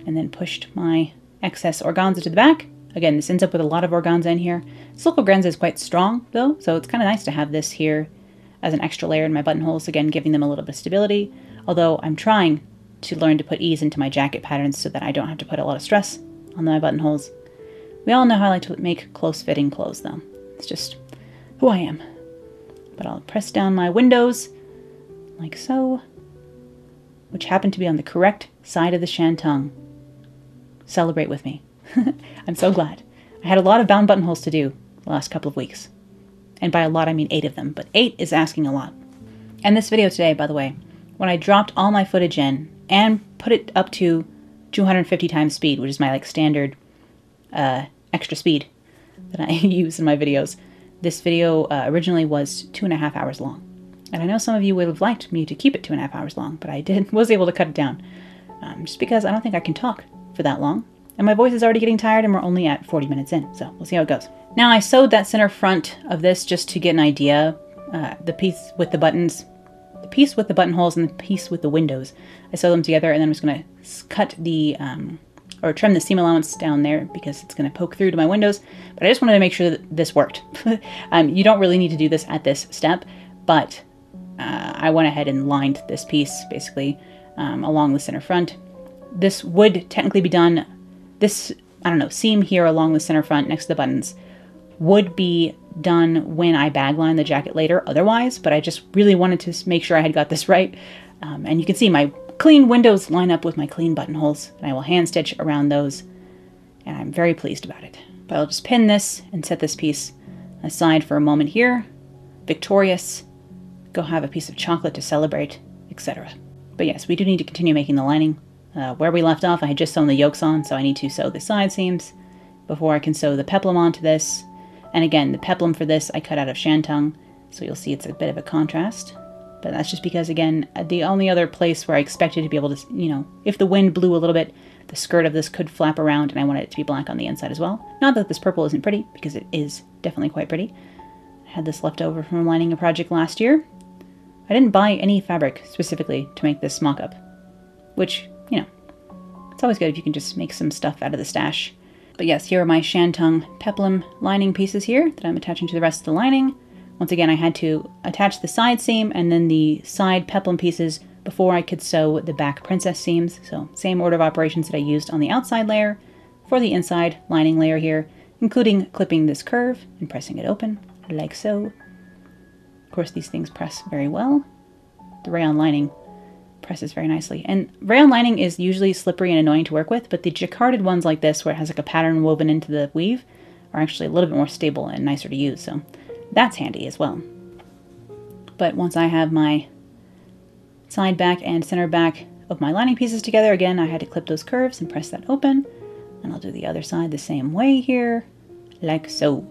and then pushed my excess organza to the back. Again, this ends up with a lot of organza in here. Silk organza is quite strong though, so it's kind of nice to have this here as an extra layer in my buttonholes, again, giving them a little bit of stability. Although I'm trying to learn to put ease into my jacket patterns so that I don't have to put a lot of stress on my buttonholes. We all know how I like to make close-fitting clothes though. It's just who I am. But I'll press down my windows like so, which happen to be on the correct side of the shantung. Celebrate with me. I'm so glad. I had a lot of bound buttonholes to do the last couple of weeks. And by a lot, I mean 8 of them, but 8 is asking a lot. And this video today, by the way, when I dropped all my footage in and put it up to 250 times speed, which is my like standard extra speed that I use in my videos, this video originally was 2.5 hours long. And I know some of you would have liked me to keep it 2.5 hours long, but I was able to cut it down just because I don't think I can talk for that long. And my voice is already getting tired and we're only at 40 minutes in, so we'll see how it goes. Now I sewed that center front of this just to get an idea, the piece with the buttons, the piece with the buttonholes, and the piece with the windows. I sewed them together and then I'm just gonna cut the, or trim the seam allowance down there because it's gonna poke through to my windows, but I just wanted to make sure that this worked. You don't really need to do this at this step, but I went ahead and lined this piece basically along the center front. This would technically be done. This, I don't know, seam here along the center front next to the buttons would be done when I bagline the jacket later otherwise, but I just really wanted to make sure I had got this right. And you can see my clean windows line up with my clean buttonholes, and I will hand stitch around those, and I'm very pleased about it. But I'll just pin this and set this piece aside for a moment here. Victorious, go have a piece of chocolate to celebrate, etc. But yes, we do need to continue making the lining. Where we left off, I had just sewn the yokes on, so I need to sew the side seams before I can sew the peplum onto this. And again, the peplum for this I cut out of shantung, so you'll see it's a bit of a contrast. But that's just because, again, the only other place where I expected to be able to, you know, if the wind blew a little bit, the skirt of this could flap around, and I wanted it to be black on the inside as well. Not that this purple isn't pretty, because it is definitely quite pretty. I had this left over from lining a project last year. I didn't buy any fabric specifically to make this mock-up, which, you know, it's always good if you can just make some stuff out of the stash. But yes, here are my shantung peplum lining pieces here that I'm attaching to the rest of the lining. Once again, I had to attach the side seam and then the side peplum pieces before I could sew the back princess seams. So same order of operations that I used on the outside layer for the inside lining layer here, including clipping this curve and pressing it open like so. Of course, these things press very well. The rayon lining presses very nicely. And rayon lining is usually slippery and annoying to work with, but the jacquarded ones like this, where it has like a pattern woven into the weave, are actually a little bit more stable and nicer to use. So that's handy as well. But once I have my side back and center back of my lining pieces together, again, I had to clip those curves and press that open. And I'll do the other side the same way here, like so.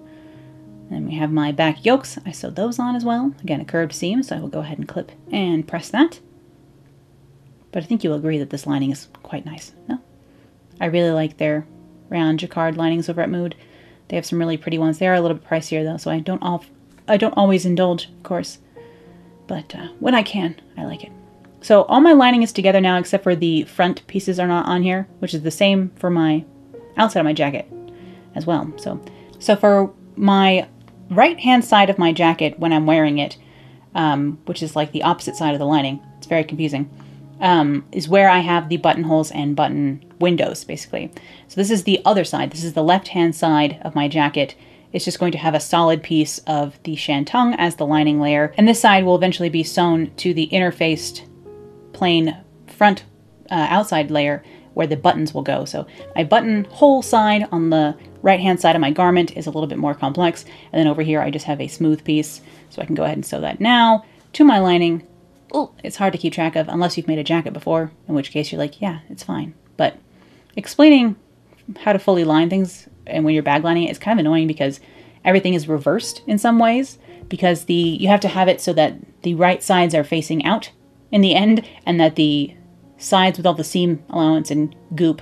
Then we have my back yokes. I sewed those on as well. Again, a curved seam, so I will go ahead and clip and press that. But I think you'll agree that this lining is quite nice, no? I really like their round jacquard linings over at Mood. They have some really pretty ones. They are a little bit pricier though, so I don't always indulge, of course. But when I can, I like it. So all my lining is together now, except for the front pieces are not on here, which is the same for my outside of my jacket as well. So for my right-hand side of my jacket when I'm wearing it, which is like the opposite side of the lining. It's very confusing. Is where I have the buttonholes and button windows, basically. So this is the other side. This is the left-hand side of my jacket. It's just going to have a solid piece of the shantung as the lining layer. And this side will eventually be sewn to the interfaced plain front outside layer where the buttons will go. So my buttonhole side on the right-hand side of my garment is a little bit more complex. And then over here, I just have a smooth piece. So I can go ahead and sew that now to my lining. Oh, it's hard to keep track of unless you've made a jacket before, in which case you're like, yeah, it's fine. But explaining how to fully line things and when you're bag lining is kind of annoying because everything is reversed in some ways, because you have to have it so that the right sides are facing out in the end and that the sides with all the seam allowance and goop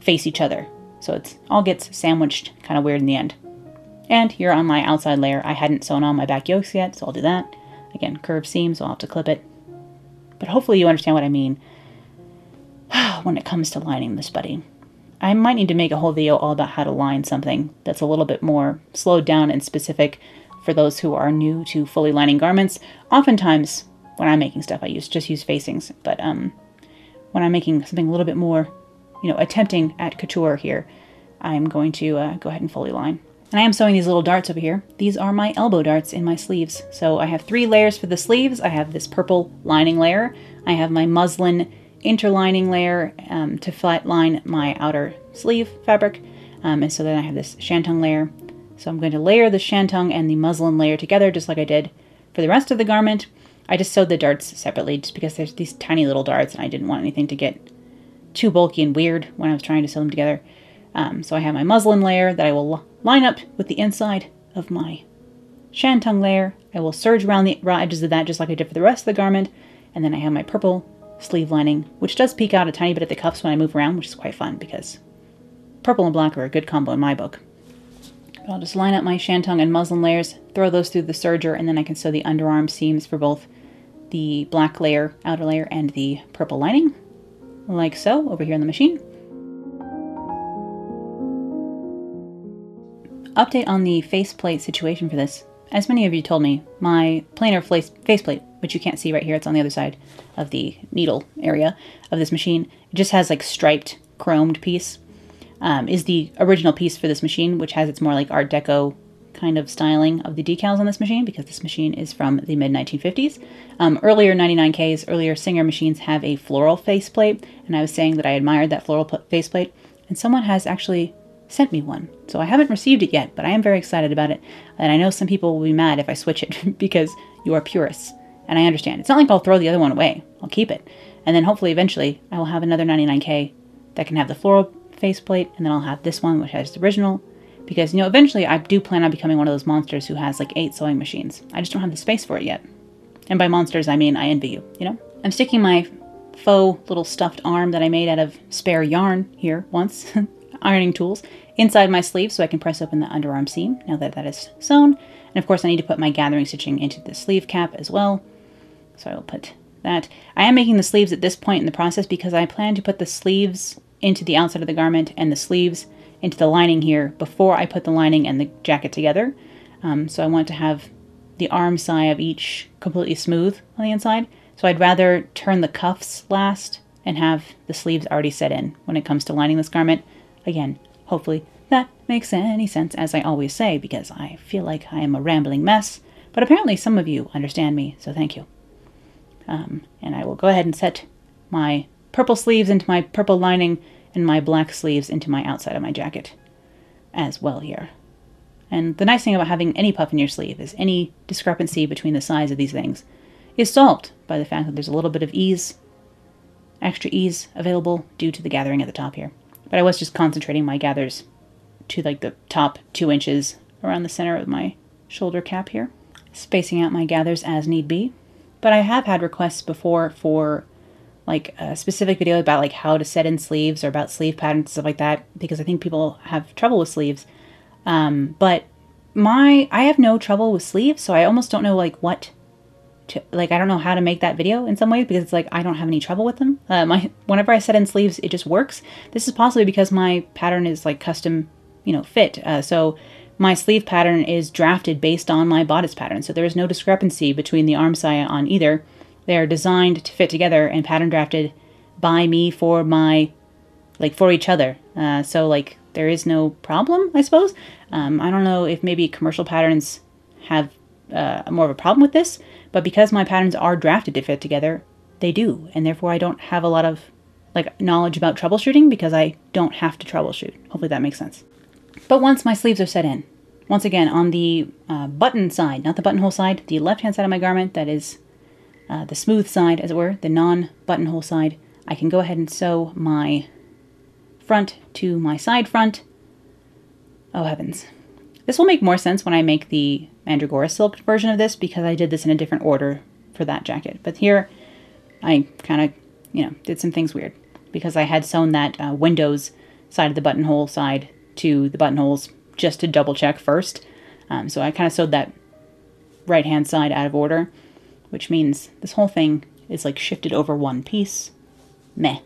face each other. So it all gets sandwiched kind of weird in the end. And here on my outside layer, I hadn't sewn on my back yokes yet, so I'll do that. Again, curved seam, so I'll have to clip it. But hopefully you understand what I mean when it comes to lining this buddy. I might need to make a whole video all about how to line something that's a little bit more slowed down and specific for those who are new to fully lining garments. Oftentimes when I'm making stuff, I just use facings, but when I'm making something a little bit more, you know, attempting at couture here, I'm going to go ahead and fully line. And I am sewing these little darts over here. These are my elbow darts in my sleeves. So I have three layers for the sleeves. I have this purple lining layer. I have my muslin interlining layer to flat line my outer sleeve fabric. And so then I have this shantung layer. So I'm going to layer the shantung and the muslin layer together just like I did for the rest of the garment. I just sewed the darts separately just because there's these tiny little darts and I didn't want anything to get too bulky and weird when I was trying to sew them together. So I have my muslin layer that I will line up with the inside of my shantung layer. I will serge around the raw edges of that just like I did for the rest of the garment. And then I have my purple sleeve lining, which does peek out a tiny bit at the cuffs when I move around, which is quite fun because purple and black are a good combo in my book. But I'll just line up my shantung and muslin layers, throw those through the serger, and then I can sew the underarm seams for both the black layer, outer layer, and the purple lining, like so, over here in the machine. Update on the faceplate situation for this. As many of you told me, my planar faceplate, which you can't see right here, it's on the other side of the needle area of this machine, it just has like striped, chromed piece, is the original piece for this machine, which has its more like Art Deco kind of styling of the decals on this machine, because this machine is from the mid-1950s. Earlier 99Ks, earlier Singer machines have a floral faceplate, and I was saying that I admired that floral faceplate, and someone has actually sent me one. So I haven't received it yet, but I am very excited about it. And I know some people will be mad if I switch it because you are purists. And I understand. It's not like I'll throw the other one away. I'll keep it. And then hopefully eventually I will have another 99K that can have the floral faceplate. And then I'll have this one, which has the original, because, you know, eventually I do plan on becoming one of those monsters who has like 8 sewing machines. I just don't have the space for it yet. And by monsters, I mean, I envy you, you know? I'm sticking my faux little stuffed arm that I made out of spare yarn here once. Ironing tools inside my sleeve so I can press open the underarm seam now that that is sewn. And of course I need to put my gathering stitching into the sleeve cap as well. So I will put that. I am making the sleeves at this point in the process because I plan to put the sleeves into the outside of the garment and the sleeves into the lining here before I put the lining and the jacket together. So I want to have the arm side of each completely smooth on the inside. So I'd rather turn the cuffs last and have the sleeves already set in when it comes to lining this garment. Again, hopefully that makes any sense, as I always say, because I feel like I am a rambling mess, but apparently some of you understand me, so thank you. And I will go ahead and set my purple sleeves into my purple lining and my black sleeves into my outside of my jacket as well here. And the nice thing about having any puff in your sleeve is any discrepancy between the size of these things is solved by the fact that there's a little bit of ease, extra ease available due to the gathering at the top here. But I was just concentrating my gathers to like the top 2 inches around the center of my shoulder cap here, spacing out my gathers as need be. But I have had requests before for like a specific video about like how to set in sleeves or about sleeve patterns, stuff like that, because I think people have trouble with sleeves. But I have no trouble with sleeves, so I almost don't know like what to, like I don't know how to make that video in some ways, because it's like I don't have any trouble with them. Whenever I set in sleeves, it just works. This is possibly because my pattern is like custom, you know, fit. So My sleeve pattern is drafted based on my bodice pattern, so there is no discrepancy between the arm saya on either. They are designed to fit together and pattern drafted by me for my, like, for each other. So, like, there is no problem, I suppose. I don't know if maybe commercial patterns have more of a problem with this, but because my patterns are drafted to fit together, they do, and therefore I don't have a lot of, like, knowledge about troubleshooting because I don't have to troubleshoot. Hopefully that makes sense. But once my sleeves are set in, once again, on the button side, not the buttonhole side, the left-hand side of my garment, that is the smooth side, as it were, the non-buttonhole side, I can go ahead and sew my front to my side front. Oh heavens. This will make more sense when I make the Mandragora silk version of this, because I did this in a different order for that jacket. But here, I kind of, you know, did some things weird, because I had sewn that windows side of the buttonhole side to the buttonholes just to double check first. So I kind of sewed that right hand side out of order, which means this whole thing is like shifted over one piece. Meh.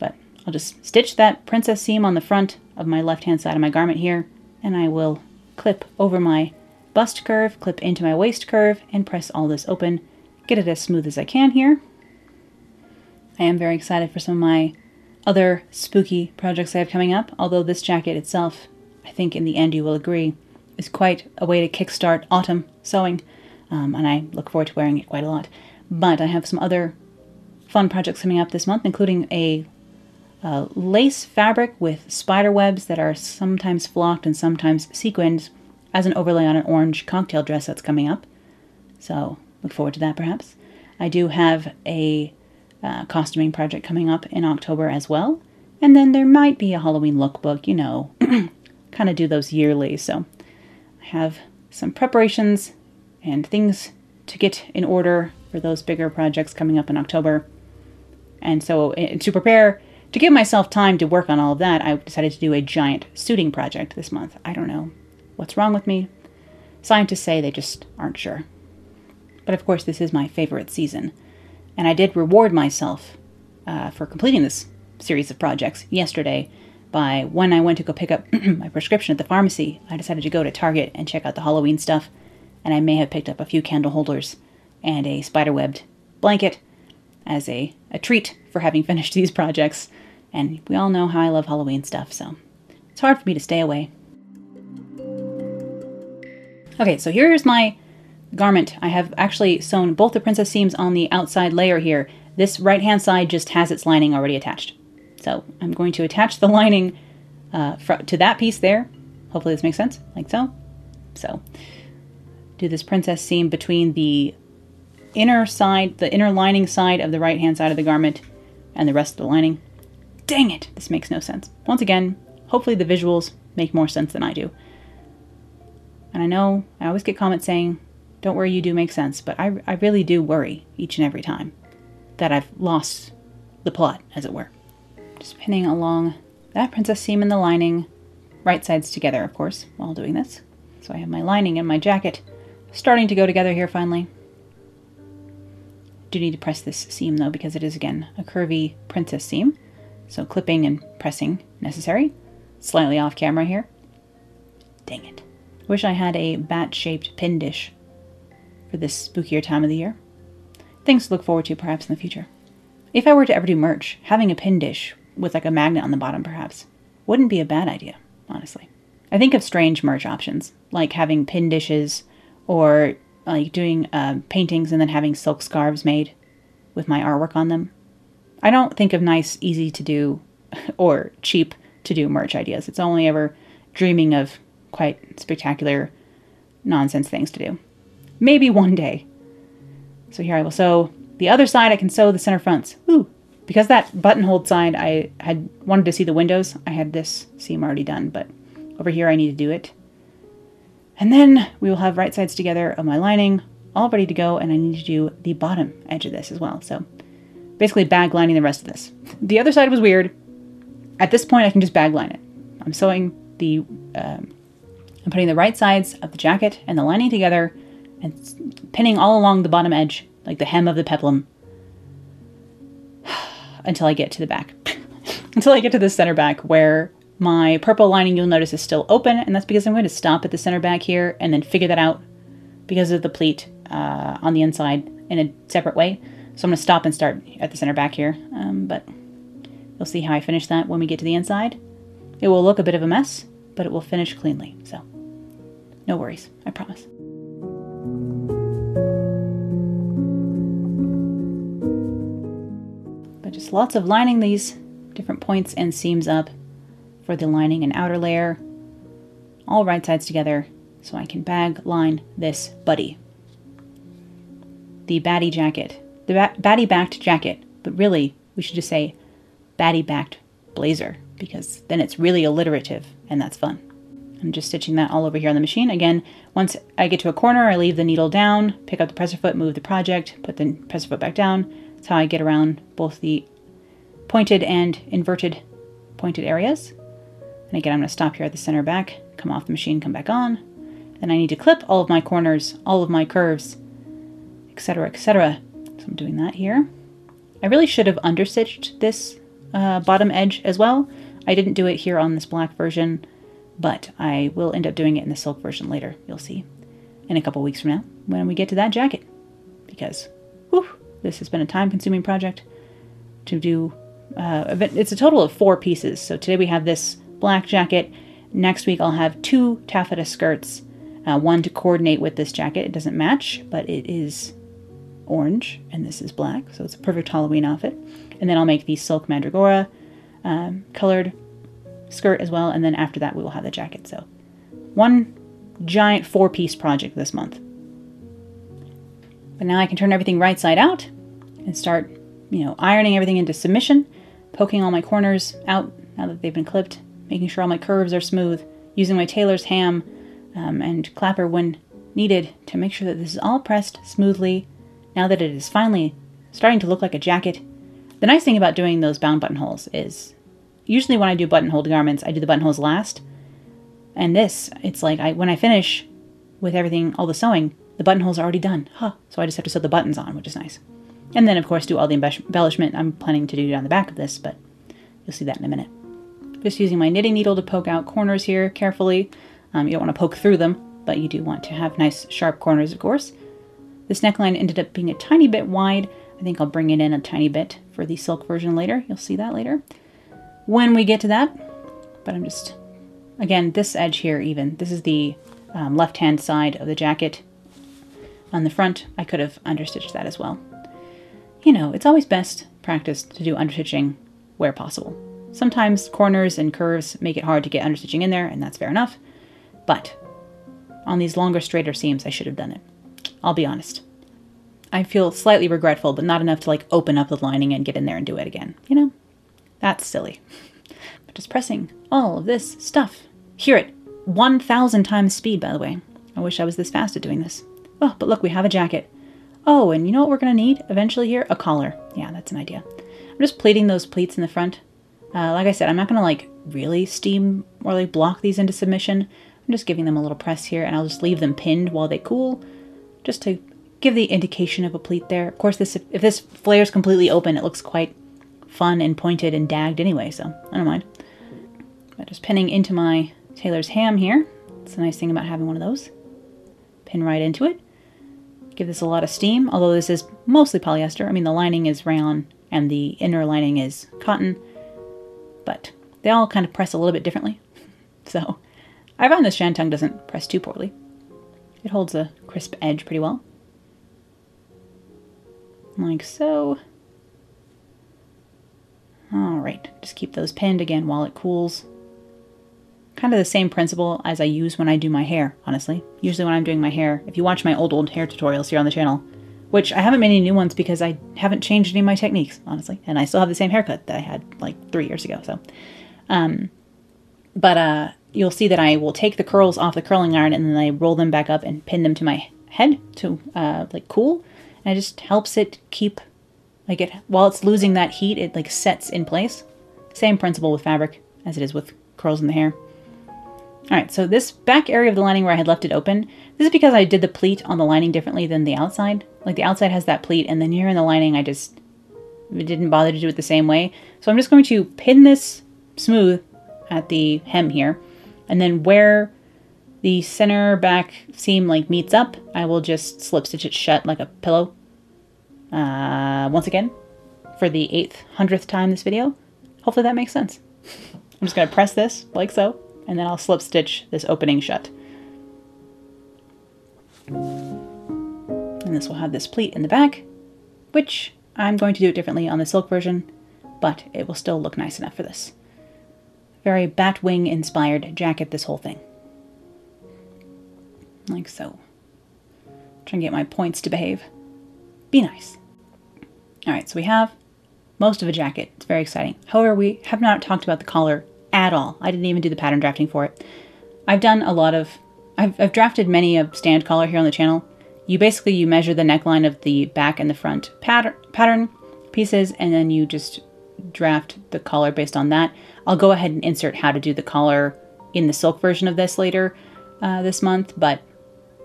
But I'll just stitch that princess seam on the front of my left hand side of my garment here, and I will clip over my bust curve, clip into my waist curve, and press all this open. Get it as smooth as I can here. I am very excited for some of my other spooky projects I have coming up, although this jacket itself, I think in the end you will agree, is quite a way to kickstart autumn sewing, and I look forward to wearing it quite a lot. But I have some other fun projects coming up this month, including a lace fabric with spider webs that are sometimes flocked and sometimes sequined as an overlay on an orange cocktail dress that's coming up. So look forward to that, perhaps. I do have a costuming project coming up in October as well. And then there might be a Halloween lookbook, you know, kind of do those yearly. So I have some preparations and things to get in order for those bigger projects coming up in October. And so to prepare, to give myself time to work on all of that, I decided to do a giant suiting project this month. I don't know what's wrong with me. Scientists say they just aren't sure. But of course, this is my favorite season. And I did reward myself for completing this series of projects yesterday by, when I went to go pick up my prescription at the pharmacy, I decided to go to Target and check out the Halloween stuff. And I may have picked up a few candle holders and a spiderwebbed blanket as a treat for having finished these projects. And we all know how I love Halloween stuff, so it's hard for me to stay away. Okay, so here's my garment. I have actually sewn both the princess seams on the outside layer here. This right hand side just has its lining already attached. So I'm going to attach the lining to that piece there. Hopefully this makes sense, like so. So do this princess seam between the inner side, the inner lining side of the right hand side of the garment and the rest of the lining. Dang it, this makes no sense. Once again, hopefully the visuals make more sense than I do. And I know I always get comments saying, "Don't worry, you do make sense," but I really do worry each and every time that I've lost the plot, as it were. Just pinning along that princess seam and the lining, right sides together, of course, while doing this. So I have my lining and my jacket starting to go together here finally. Do need to press this seam though, because it is, again, a curvy princess seam. So clipping and pressing necessary. Slightly off camera here. Dang it. Wish I had a bat-shaped pin dish for this spookier time of the year. Things to look forward to perhaps in the future. If I were to ever do merch, having a pin dish with like a magnet on the bottom perhaps wouldn't be a bad idea, honestly. I think of strange merch options, like having pin dishes or like doing paintings and then having silk scarves made with my artwork on them. I don't think of nice, easy to do or cheap to do merch ideas. It's only ever dreaming of quite spectacular nonsense things to do. Maybe one day. So here I will sew the other side. I can sew the center fronts. Ooh, because that buttonhole side, I had wanted to see the windows. I had this seam already done, but over here I need to do it. And then we will have right sides together of my lining all ready to go. And I need to do the bottom edge of this as well. So basically bag lining the rest of this. The other side was weird. At this point, I can just bag line it. I'm sewing the, I'm putting the right sides of the jacket and the lining together and pinning all along the bottom edge, like the hem of the peplum, until I get to the back, until I get to the center back where My purple lining, you'll notice, is still open, and that's because I'm going to stop at the center back here and then figure that out because of the pleat on the inside in a separate way. So I'm going to stop and start at the center back here, but you'll see how I finish that when we get to the inside. It will look a bit of a mess, but it will finish cleanly, so no worries, I promise. But just lots of lining these different points and seams up for the lining and outer layer, all right sides together, so I can bag line this buddy. The baddie jacket, the baddie-backed jacket, but really we should just say baddie-backed blazer, because then it's really alliterative and that's fun. I'm just stitching that all over here on the machine. Again, once I get to a corner, I leave the needle down, pick up the presser foot, move the project, put the presser foot back down. That's how I get around both the pointed and inverted pointed areas. And again, I'm going to stop here at the center back, come off the machine, come back on. Then I need to clip all of my corners, all of my curves, etc., etc. So I'm doing that here. I really should have understitched this bottom edge as well. I didn't do it here on this black version, but I will end up doing it in the silk version later. You'll see in a couple weeks from now when we get to that jacket, because whew, this has been a time-consuming project to do. It's a total of 4 pieces. So today we have this black jacket. Next week I'll have 2 taffeta skirts, one to coordinate with this jacket. It doesn't match, but it is orange and this is black, so it's a perfect Halloween outfit. And then I'll make the silk mandragora colored skirt as well, and then after that we will have the jacket. So one giant 4-piece project this month. But now I can turn everything right side out and start, you know, ironing everything into submission, poking all my corners out now that they've been clipped, making sure all my curves are smooth, using my tailor's ham and clapper when needed to make sure that this is all pressed smoothly now that it is finally starting to look like a jacket. The nice thing about doing those bound buttonholes is usually when I do buttonholed garments, I do the buttonholes last. And this, it's like when I finish with everything, all the sewing, the buttonholes are already done. Huh. So I just have to sew the buttons on, which is nice. And then, of course, do all the embellishment I'm planning to do down the back of this, but you'll see that in a minute. Just using my knitting needle to poke out corners here carefully. You don't want to poke through them, but you do want to have nice sharp corners, of course. This neckline ended up being a tiny bit wide. I think I'll bring it in a tiny bit for the silk version later. You'll see that later when we get to that. But I'm just, again, this edge here even. This is the left-hand side of the jacket. On the front, I could have understitched that as well. You know, it's always best practice to do understitching where possible. Sometimes corners and curves make it hard to get understitching in there, and that's fair enough. But on these longer, straighter seams, I should have done it. I'll be honest. I feel slightly regretful, but not enough to like open up the lining and get in there and do it again. You know, that's silly. But just pressing all of this stuff. Hear it. 1,000 times speed, by the way. I wish I was this fast at doing this. Oh, but look, we have a jacket. Oh, and you know what we're going to need eventually here? A collar. Yeah, that's an idea. I'm just pleating those pleats in the front. Like I said, I'm not going to like really steam or like block these into submission. I'm just giving them a little press here, and I'll just leave them pinned while they cool just to give the indication of a pleat there. Of course, this if this flares completely open, it looks quite fun and pointed and dagged anyway, so I don't mind. I'm just pinning into my tailor's ham here. It's a nice thing about having one of those. Pin right into it. Give this a lot of steam, although this is mostly polyester. I mean, the lining is rayon and the inner lining is cotton, but they all kind of press a little bit differently. So I find this shantung doesn't press too poorly. It holds a crisp edge pretty well. Like so. All right, just keep those pinned again while it cools. Kind of the same principle as I use when I do my hair, honestly. Usually when I'm doing my hair, if you watch my old hair tutorials here on the channel, which I haven't made any new ones because I haven't changed any of my techniques, honestly. And I still have the same haircut that I had like 3 years ago, so. But you'll see that I will take the curls off the curling iron and then I roll them back up and pin them to my head to like cool. And it just helps it keep, like it, while it's losing that heat, it like sets in place. Same principle with fabric as it is with curls in the hair. All right, so this back area of the lining where I had left it open, this is because I did the pleat on the lining differently than the outside. Like the outside has that pleat, and then here in the lining, I just didn't bother to do it the same way. So I'm just going to pin this smooth at the hem here, and then where the center back seam like meets up, I will just slip stitch it shut like a pillow. Once again, for the 800th time this video. Hopefully that makes sense. I'm just going to press this like so, and then I'll slip stitch this opening shut. And this will have this pleat in the back, which I'm going to do it differently on the silk version, but it will still look nice enough for this. Very batwing inspired jacket, this whole thing. Like so. Trying to get my points to behave. Be nice. All right, so we have most of a jacket. It's very exciting. However, we have not talked about the collar at all. I didn't even do the pattern drafting for it. I've done a lot of... I've drafted many a stand collar here on the channel. You measure the neckline of the back and the front pattern pieces, and then you just draft the collar based on that. I'll go ahead and insert how to do the collar in the silk version of this later this month, but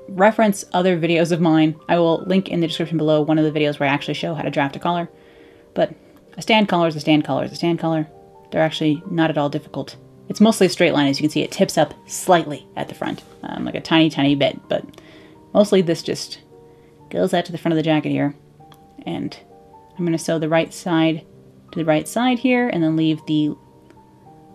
reference other videos of mine. I will link in the description below one of the videos where I actually show how to draft a collar. But a stand collar is a stand collar is a stand collar. They're actually not at all difficult. It's mostly a straight line. As you can see, it tips up slightly at the front, like a tiny, tiny bit, but mostly this just goes out to the front of the jacket here. And I'm going to sew the right side to the right side here, and then leave the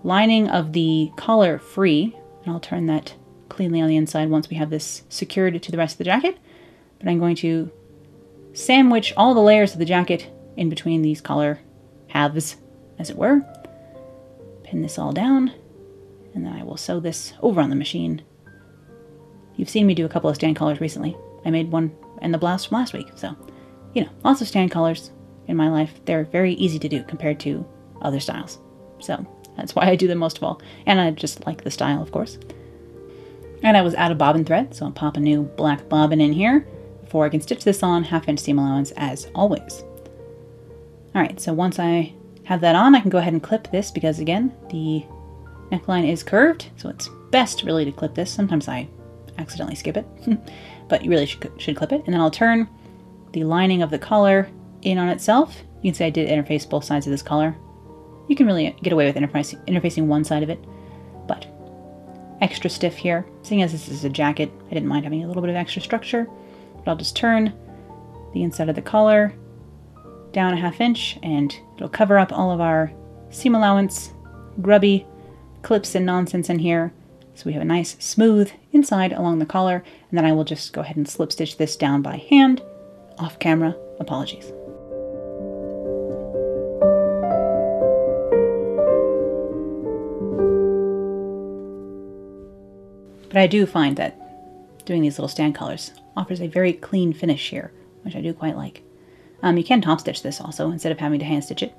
lining of the collar free. And I'll turn that cleanly on the inside once we have this secured to the rest of the jacket. But I'm going to sandwich all the layers of the jacket in between these collar halves, as it were. Pin this all down, and then I will sew this over on the machine. You've seen me do a couple of stand collars recently. I made one and the blouse from last week, so, you know, lots of stand collars in my life. They're very easy to do compared to other styles, so that's why I do them most of all. And I just like the style, of course. And I was out of bobbin thread, so I'll pop a new black bobbin in here before I can stitch this on. 1/2 inch seam allowance as always. All right, so once I have that on, I can go ahead and clip this, because again, the neckline is curved, so it's best really to clip this. Sometimes I accidentally skip it, but you really should clip it. And then I'll turn the lining of the collar in on itself. You can see I did interface both sides of this collar. You can really get away with interfacing one side of it, but extra stiff here. Seeing as this is a jacket, I didn't mind having a little bit of extra structure, but I'll just turn the inside of the collar down 1/2 inch, and it'll cover up all of our seam allowance, grubby clips and nonsense in here. So we have a nice smooth inside along the collar, and then I will just go ahead and slip stitch this down by hand, off camera, apologies. But I do find that doing these little stand collars offers a very clean finish here, which I do quite like. You can top stitch this also instead of having to hand stitch it,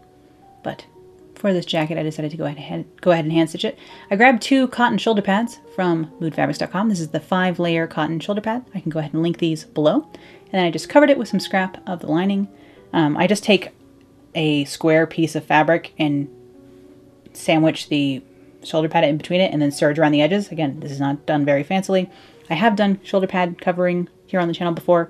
but for this jacket I decided to go ahead and hand stitch it. I grabbed 2 cotton shoulder pads from moodfabrics.com. This is the 5-layer cotton shoulder pad. I can go ahead and link these below. And then I just covered it with some scrap of the lining. I just take a square piece of fabric and sandwich the shoulder pad in between it, and then serge around the edges. Again, this is not done very fancily. I have done shoulder pad covering here on the channel before.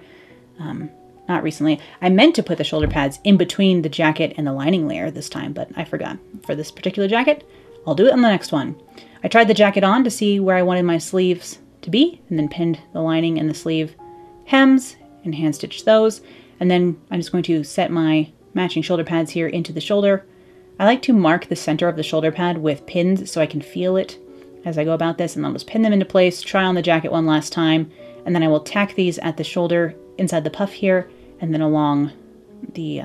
Not recently. I meant to put the shoulder pads in between the jacket and the lining layer this time, but I forgot. For this particular jacket, I'll do it on the next one. I tried the jacket on to see where I wanted my sleeves to be, and then pinned the lining and the sleeve hems and hand stitched those. And then I'm just going to set my matching shoulder pads here into the shoulder. I like to mark the center of the shoulder pad with pins so I can feel it as I go about this, and I'll just pin them into place, try on the jacket one last time, and then I will tack these at the shoulder inside the puff here, and then along the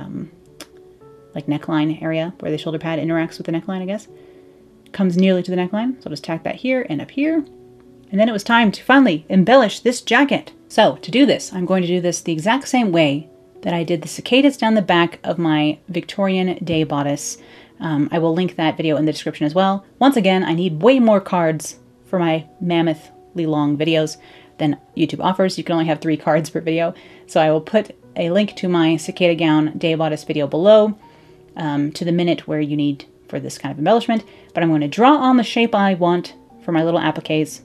like neckline area where the shoulder pad interacts with the neckline, I guess. Comes nearly to the neckline, so I'll just tack that here and up here. And then it was time to finally embellish this jacket. So to do this, I'm going to do this the exact same way that I did the cicadas down the back of my Victorian day bodice. I will link that video in the description as well. Once again, I need way more cards for my mammothly long videos than YouTube offers. You can only have 3 cards per video. So I will put a link to my cicada gown day bodice video below, to the minute where you need for this kind of embellishment. But I'm going to draw on the shape I want for my little appliques,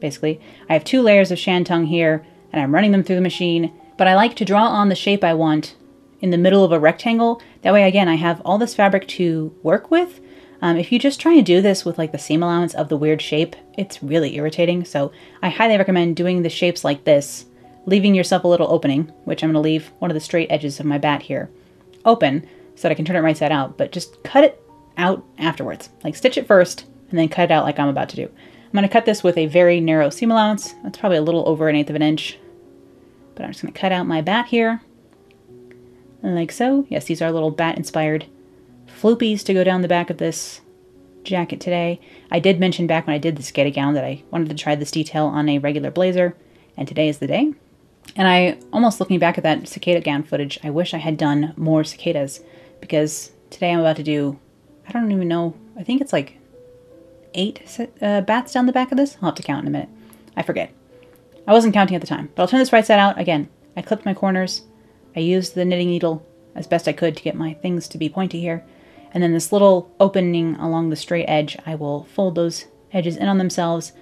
basically. I have 2 layers of shantung here, and I'm running them through the machine, but I like to draw on the shape I want in the middle of a rectangle. That way, again, I have all this fabric to work with, If you just try and do this with like the seam allowance of the weird shape, it's really irritating. So I highly recommend doing the shapes like this, leaving yourself a little opening, which I'm going to leave one of the straight edges of my bat here open so that I can turn it right side out, but just cut it out afterwards. Like stitch it first and then cut it out like I'm about to do. I'm going to cut this with a very narrow seam allowance. That's probably a little over 1/8 of an inch, but I'm just going to cut out my bat here. Like so. Yes, these are little bat-inspired floopies to go down the back of this jacket today. I did mention back when I did the skater gown that I wanted to try this detail on a regular blazer, and today is the day. And I, almost looking back at that cicada gown footage, I wish I had done more cicadas, because today I'm about to do, I don't even know, I think it's like 8 bats down the back of this. I'll have to count in a minute. I forget. I wasn't counting at the time, but I'll turn this right side out. Again, I clipped my corners. I used the knitting needle as best I could to get my things to be pointy here. And then this little opening along the straight edge, I will fold those edges in on themselves,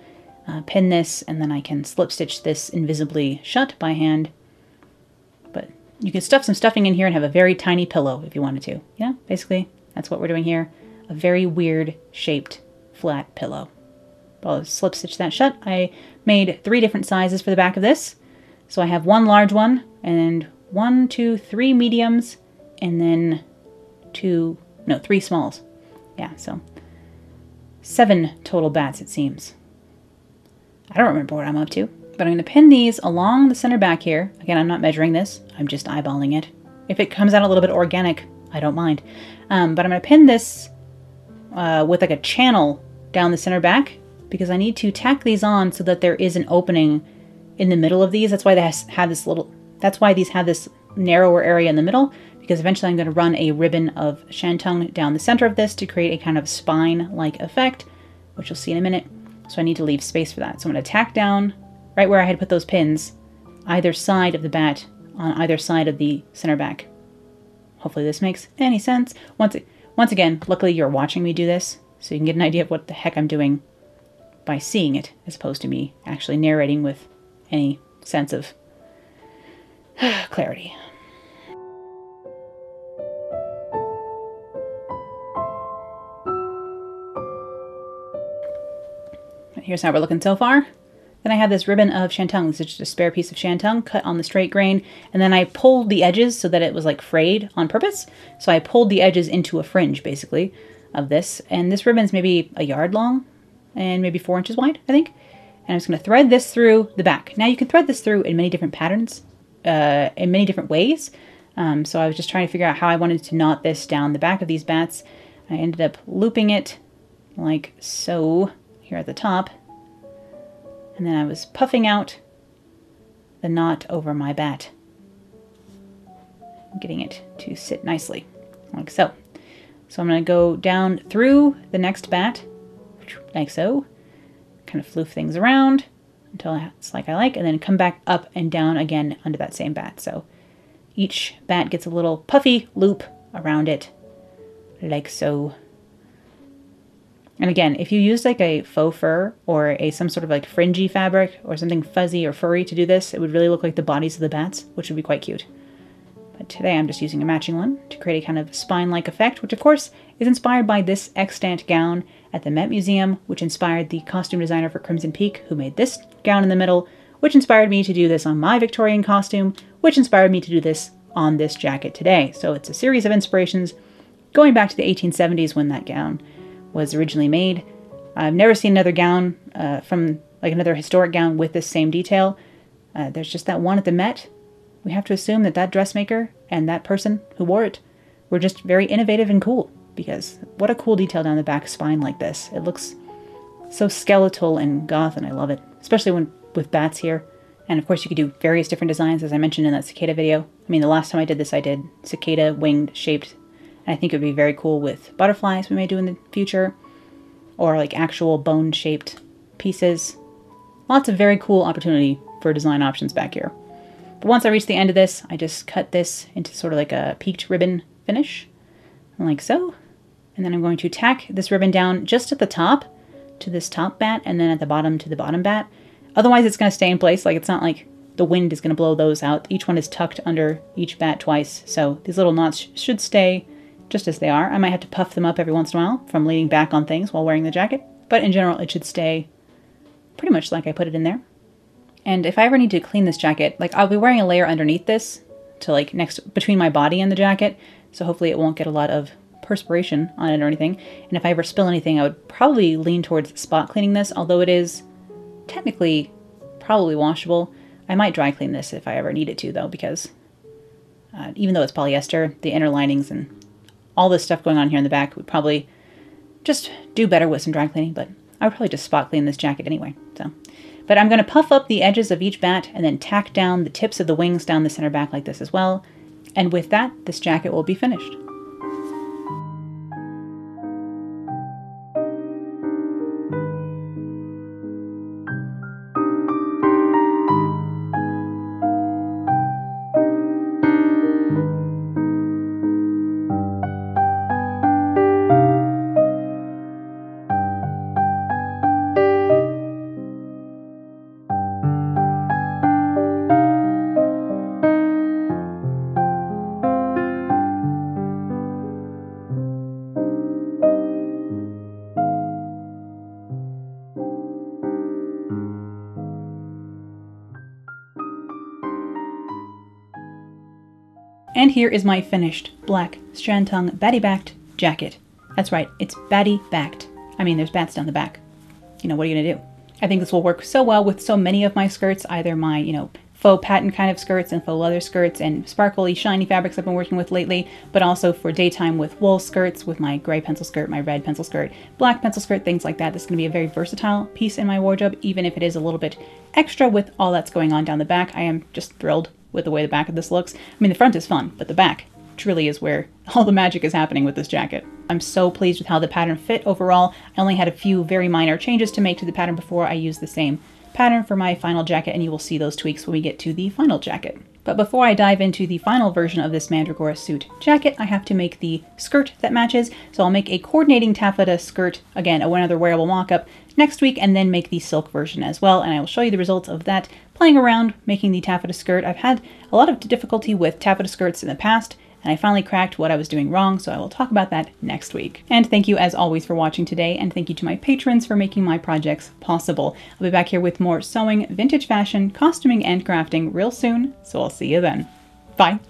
pin this, and then I can slip stitch this invisibly shut by hand. But you can stuff some stuffing in here and have a very tiny pillow if you wanted to. Yeah, basically that's what we're doing here. A very weird shaped flat pillow. But I'll slip stitch that shut. I made 3 different sizes for the back of this. So I have one large one and 1, 2, 3 mediums, and then 3 smalls. Yeah, so 7 total bats, it seems. I don't remember what I'm up to, but I'm going to pin these along the center back here. Again, I'm not measuring this. I'm just eyeballing it. If it comes out a little bit organic, I don't mind. But I'm going to pin this with like a channel down the center back, because I need to tack these on so that there is an opening in the middle of these. That's why they have this little... That's why these have this narrower area in the middle, because eventually I'm going to run a ribbon of shantung down the center of this to create a kind of spine-like effect, which you'll see in a minute. So I need to leave space for that. So I'm going to tack down right where I had put those pins, either side of the bat, on either side of the center back. Hopefully this makes any sense. Once again, luckily you're watching me do this, so you can get an idea of what the heck I'm doing by seeing it, as opposed to me actually narrating with any sense of clarity. Here's how we're looking so far. Then I have this ribbon of shantung. This is just a spare piece of shantung cut on the straight grain, and then I pulled the edges so that it was like frayed on purpose. So I pulled the edges into a fringe, basically, of this. And this ribbon's maybe a yard long and maybe 4 inches wide, I think. And I'm just going to thread this through the back. Now you can thread this through in many different patterns. In many different ways. So I was just trying to figure out how I wanted to knot this down the back of these bats. I ended up looping it like so here at the top. And then I was puffing out the knot over my bat, getting it to sit nicely like so. So I'm going to go down through the next bat like so, kind of floof things around until it's like I like, and then come back up and down again under that same bat. So each bat gets a little puffy loop around it, like so. And again, if you use like a faux fur or some sort of like fringy fabric or something fuzzy or furry to do this, it would really look like the bodies of the bats, which would be quite cute. But today I'm just using a matching one to create a kind of spine-like effect, which of course is inspired by this extant gown at the Met Museum, which inspired the costume designer for Crimson Peak, who made this gown in the middle, which inspired me to do this on my Victorian costume, which inspired me to do this on this jacket today. So it's a series of inspirations going back to the 1870s when that gown was originally made. I've never seen another gown from like another historic gown with this same detail. There's just that one at the Met. We have to assume that that dressmaker and that person who wore it were just very innovative and cool, because what a cool detail down the back spine like this. It looks so skeletal and goth, and I love it, especially when with bats here. And of course you could do various different designs, as I mentioned in that cicada video. I mean, the last time I did this, I did cicada winged shaped, and I think it would be very cool with butterflies we may do in the future, or like actual bone shaped pieces. Lots of very cool opportunity for design options back here. But once I reach the end of this, I just cut this into sort of like a peaked ribbon finish, like so. And then I'm going to tack this ribbon down just at the top to this top bat, and then at the bottom to the bottom bat. Otherwise it's going to stay in place. Like, it's not like the wind is going to blow those out. Each one is tucked under each bat twice. So these little knots should stay just as they are. I might have to puff them up every once in a while from leaning back on things while wearing the jacket, but in general it should stay pretty much like I put it in there. And if I ever need to clean this jacket, like I'll be wearing a layer underneath this to like next between my body and the jacket, so hopefully it won't get a lot of perspiration on it or anything. And if I ever spill anything, I would probably lean towards spot cleaning this, although it is technically probably washable. I might dry clean this if I ever needed to though, because even though it's polyester, the inner linings and all this stuff going on here in the back would probably just do better with some dry cleaning, but I would probably just spot clean this jacket anyway. So, but I'm going to puff up the edges of each bat and then tack down the tips of the wings down the center back like this as well. And with that, this jacket will be finished. And here is my finished black strand tongue batty-backed jacket. That's right, it's batty-backed. I mean, there's bats down the back. You know, what are you gonna do? I think this will work so well with so many of my skirts, either my, you know, faux pattern kind of skirts and faux leather skirts and sparkly, shiny fabrics I've been working with lately, but also for daytime with wool skirts, with my gray pencil skirt, my red pencil skirt, black pencil skirt, things like that. This is gonna be a very versatile piece in my wardrobe, even if it is a little bit extra with all that's going on down the back. I am just thrilled with the way the back of this looks. I mean, the front is fun, but the back truly is where all the magic is happening with this jacket. I'm so pleased with how the pattern fit overall. I only had a few very minor changes to make to the pattern before I used the same pattern for my final jacket, and you will see those tweaks when we get to the final jacket. But before I dive into the final version of this Mandragora suit jacket, I have to make the skirt that matches. So I'll make a coordinating taffeta skirt, again, another wearable mock-up next week, and then make the silk version as well. And I will show you the results of that, playing around, making the taffeta skirt. I've had a lot of difficulty with taffeta skirts in the past, and I finally cracked what I was doing wrong, so I will talk about that next week. And thank you as always for watching today, and thank you to my patrons for making my projects possible. I'll be back here with more sewing, vintage fashion, costuming, and crafting real soon, so I'll see you then. Bye!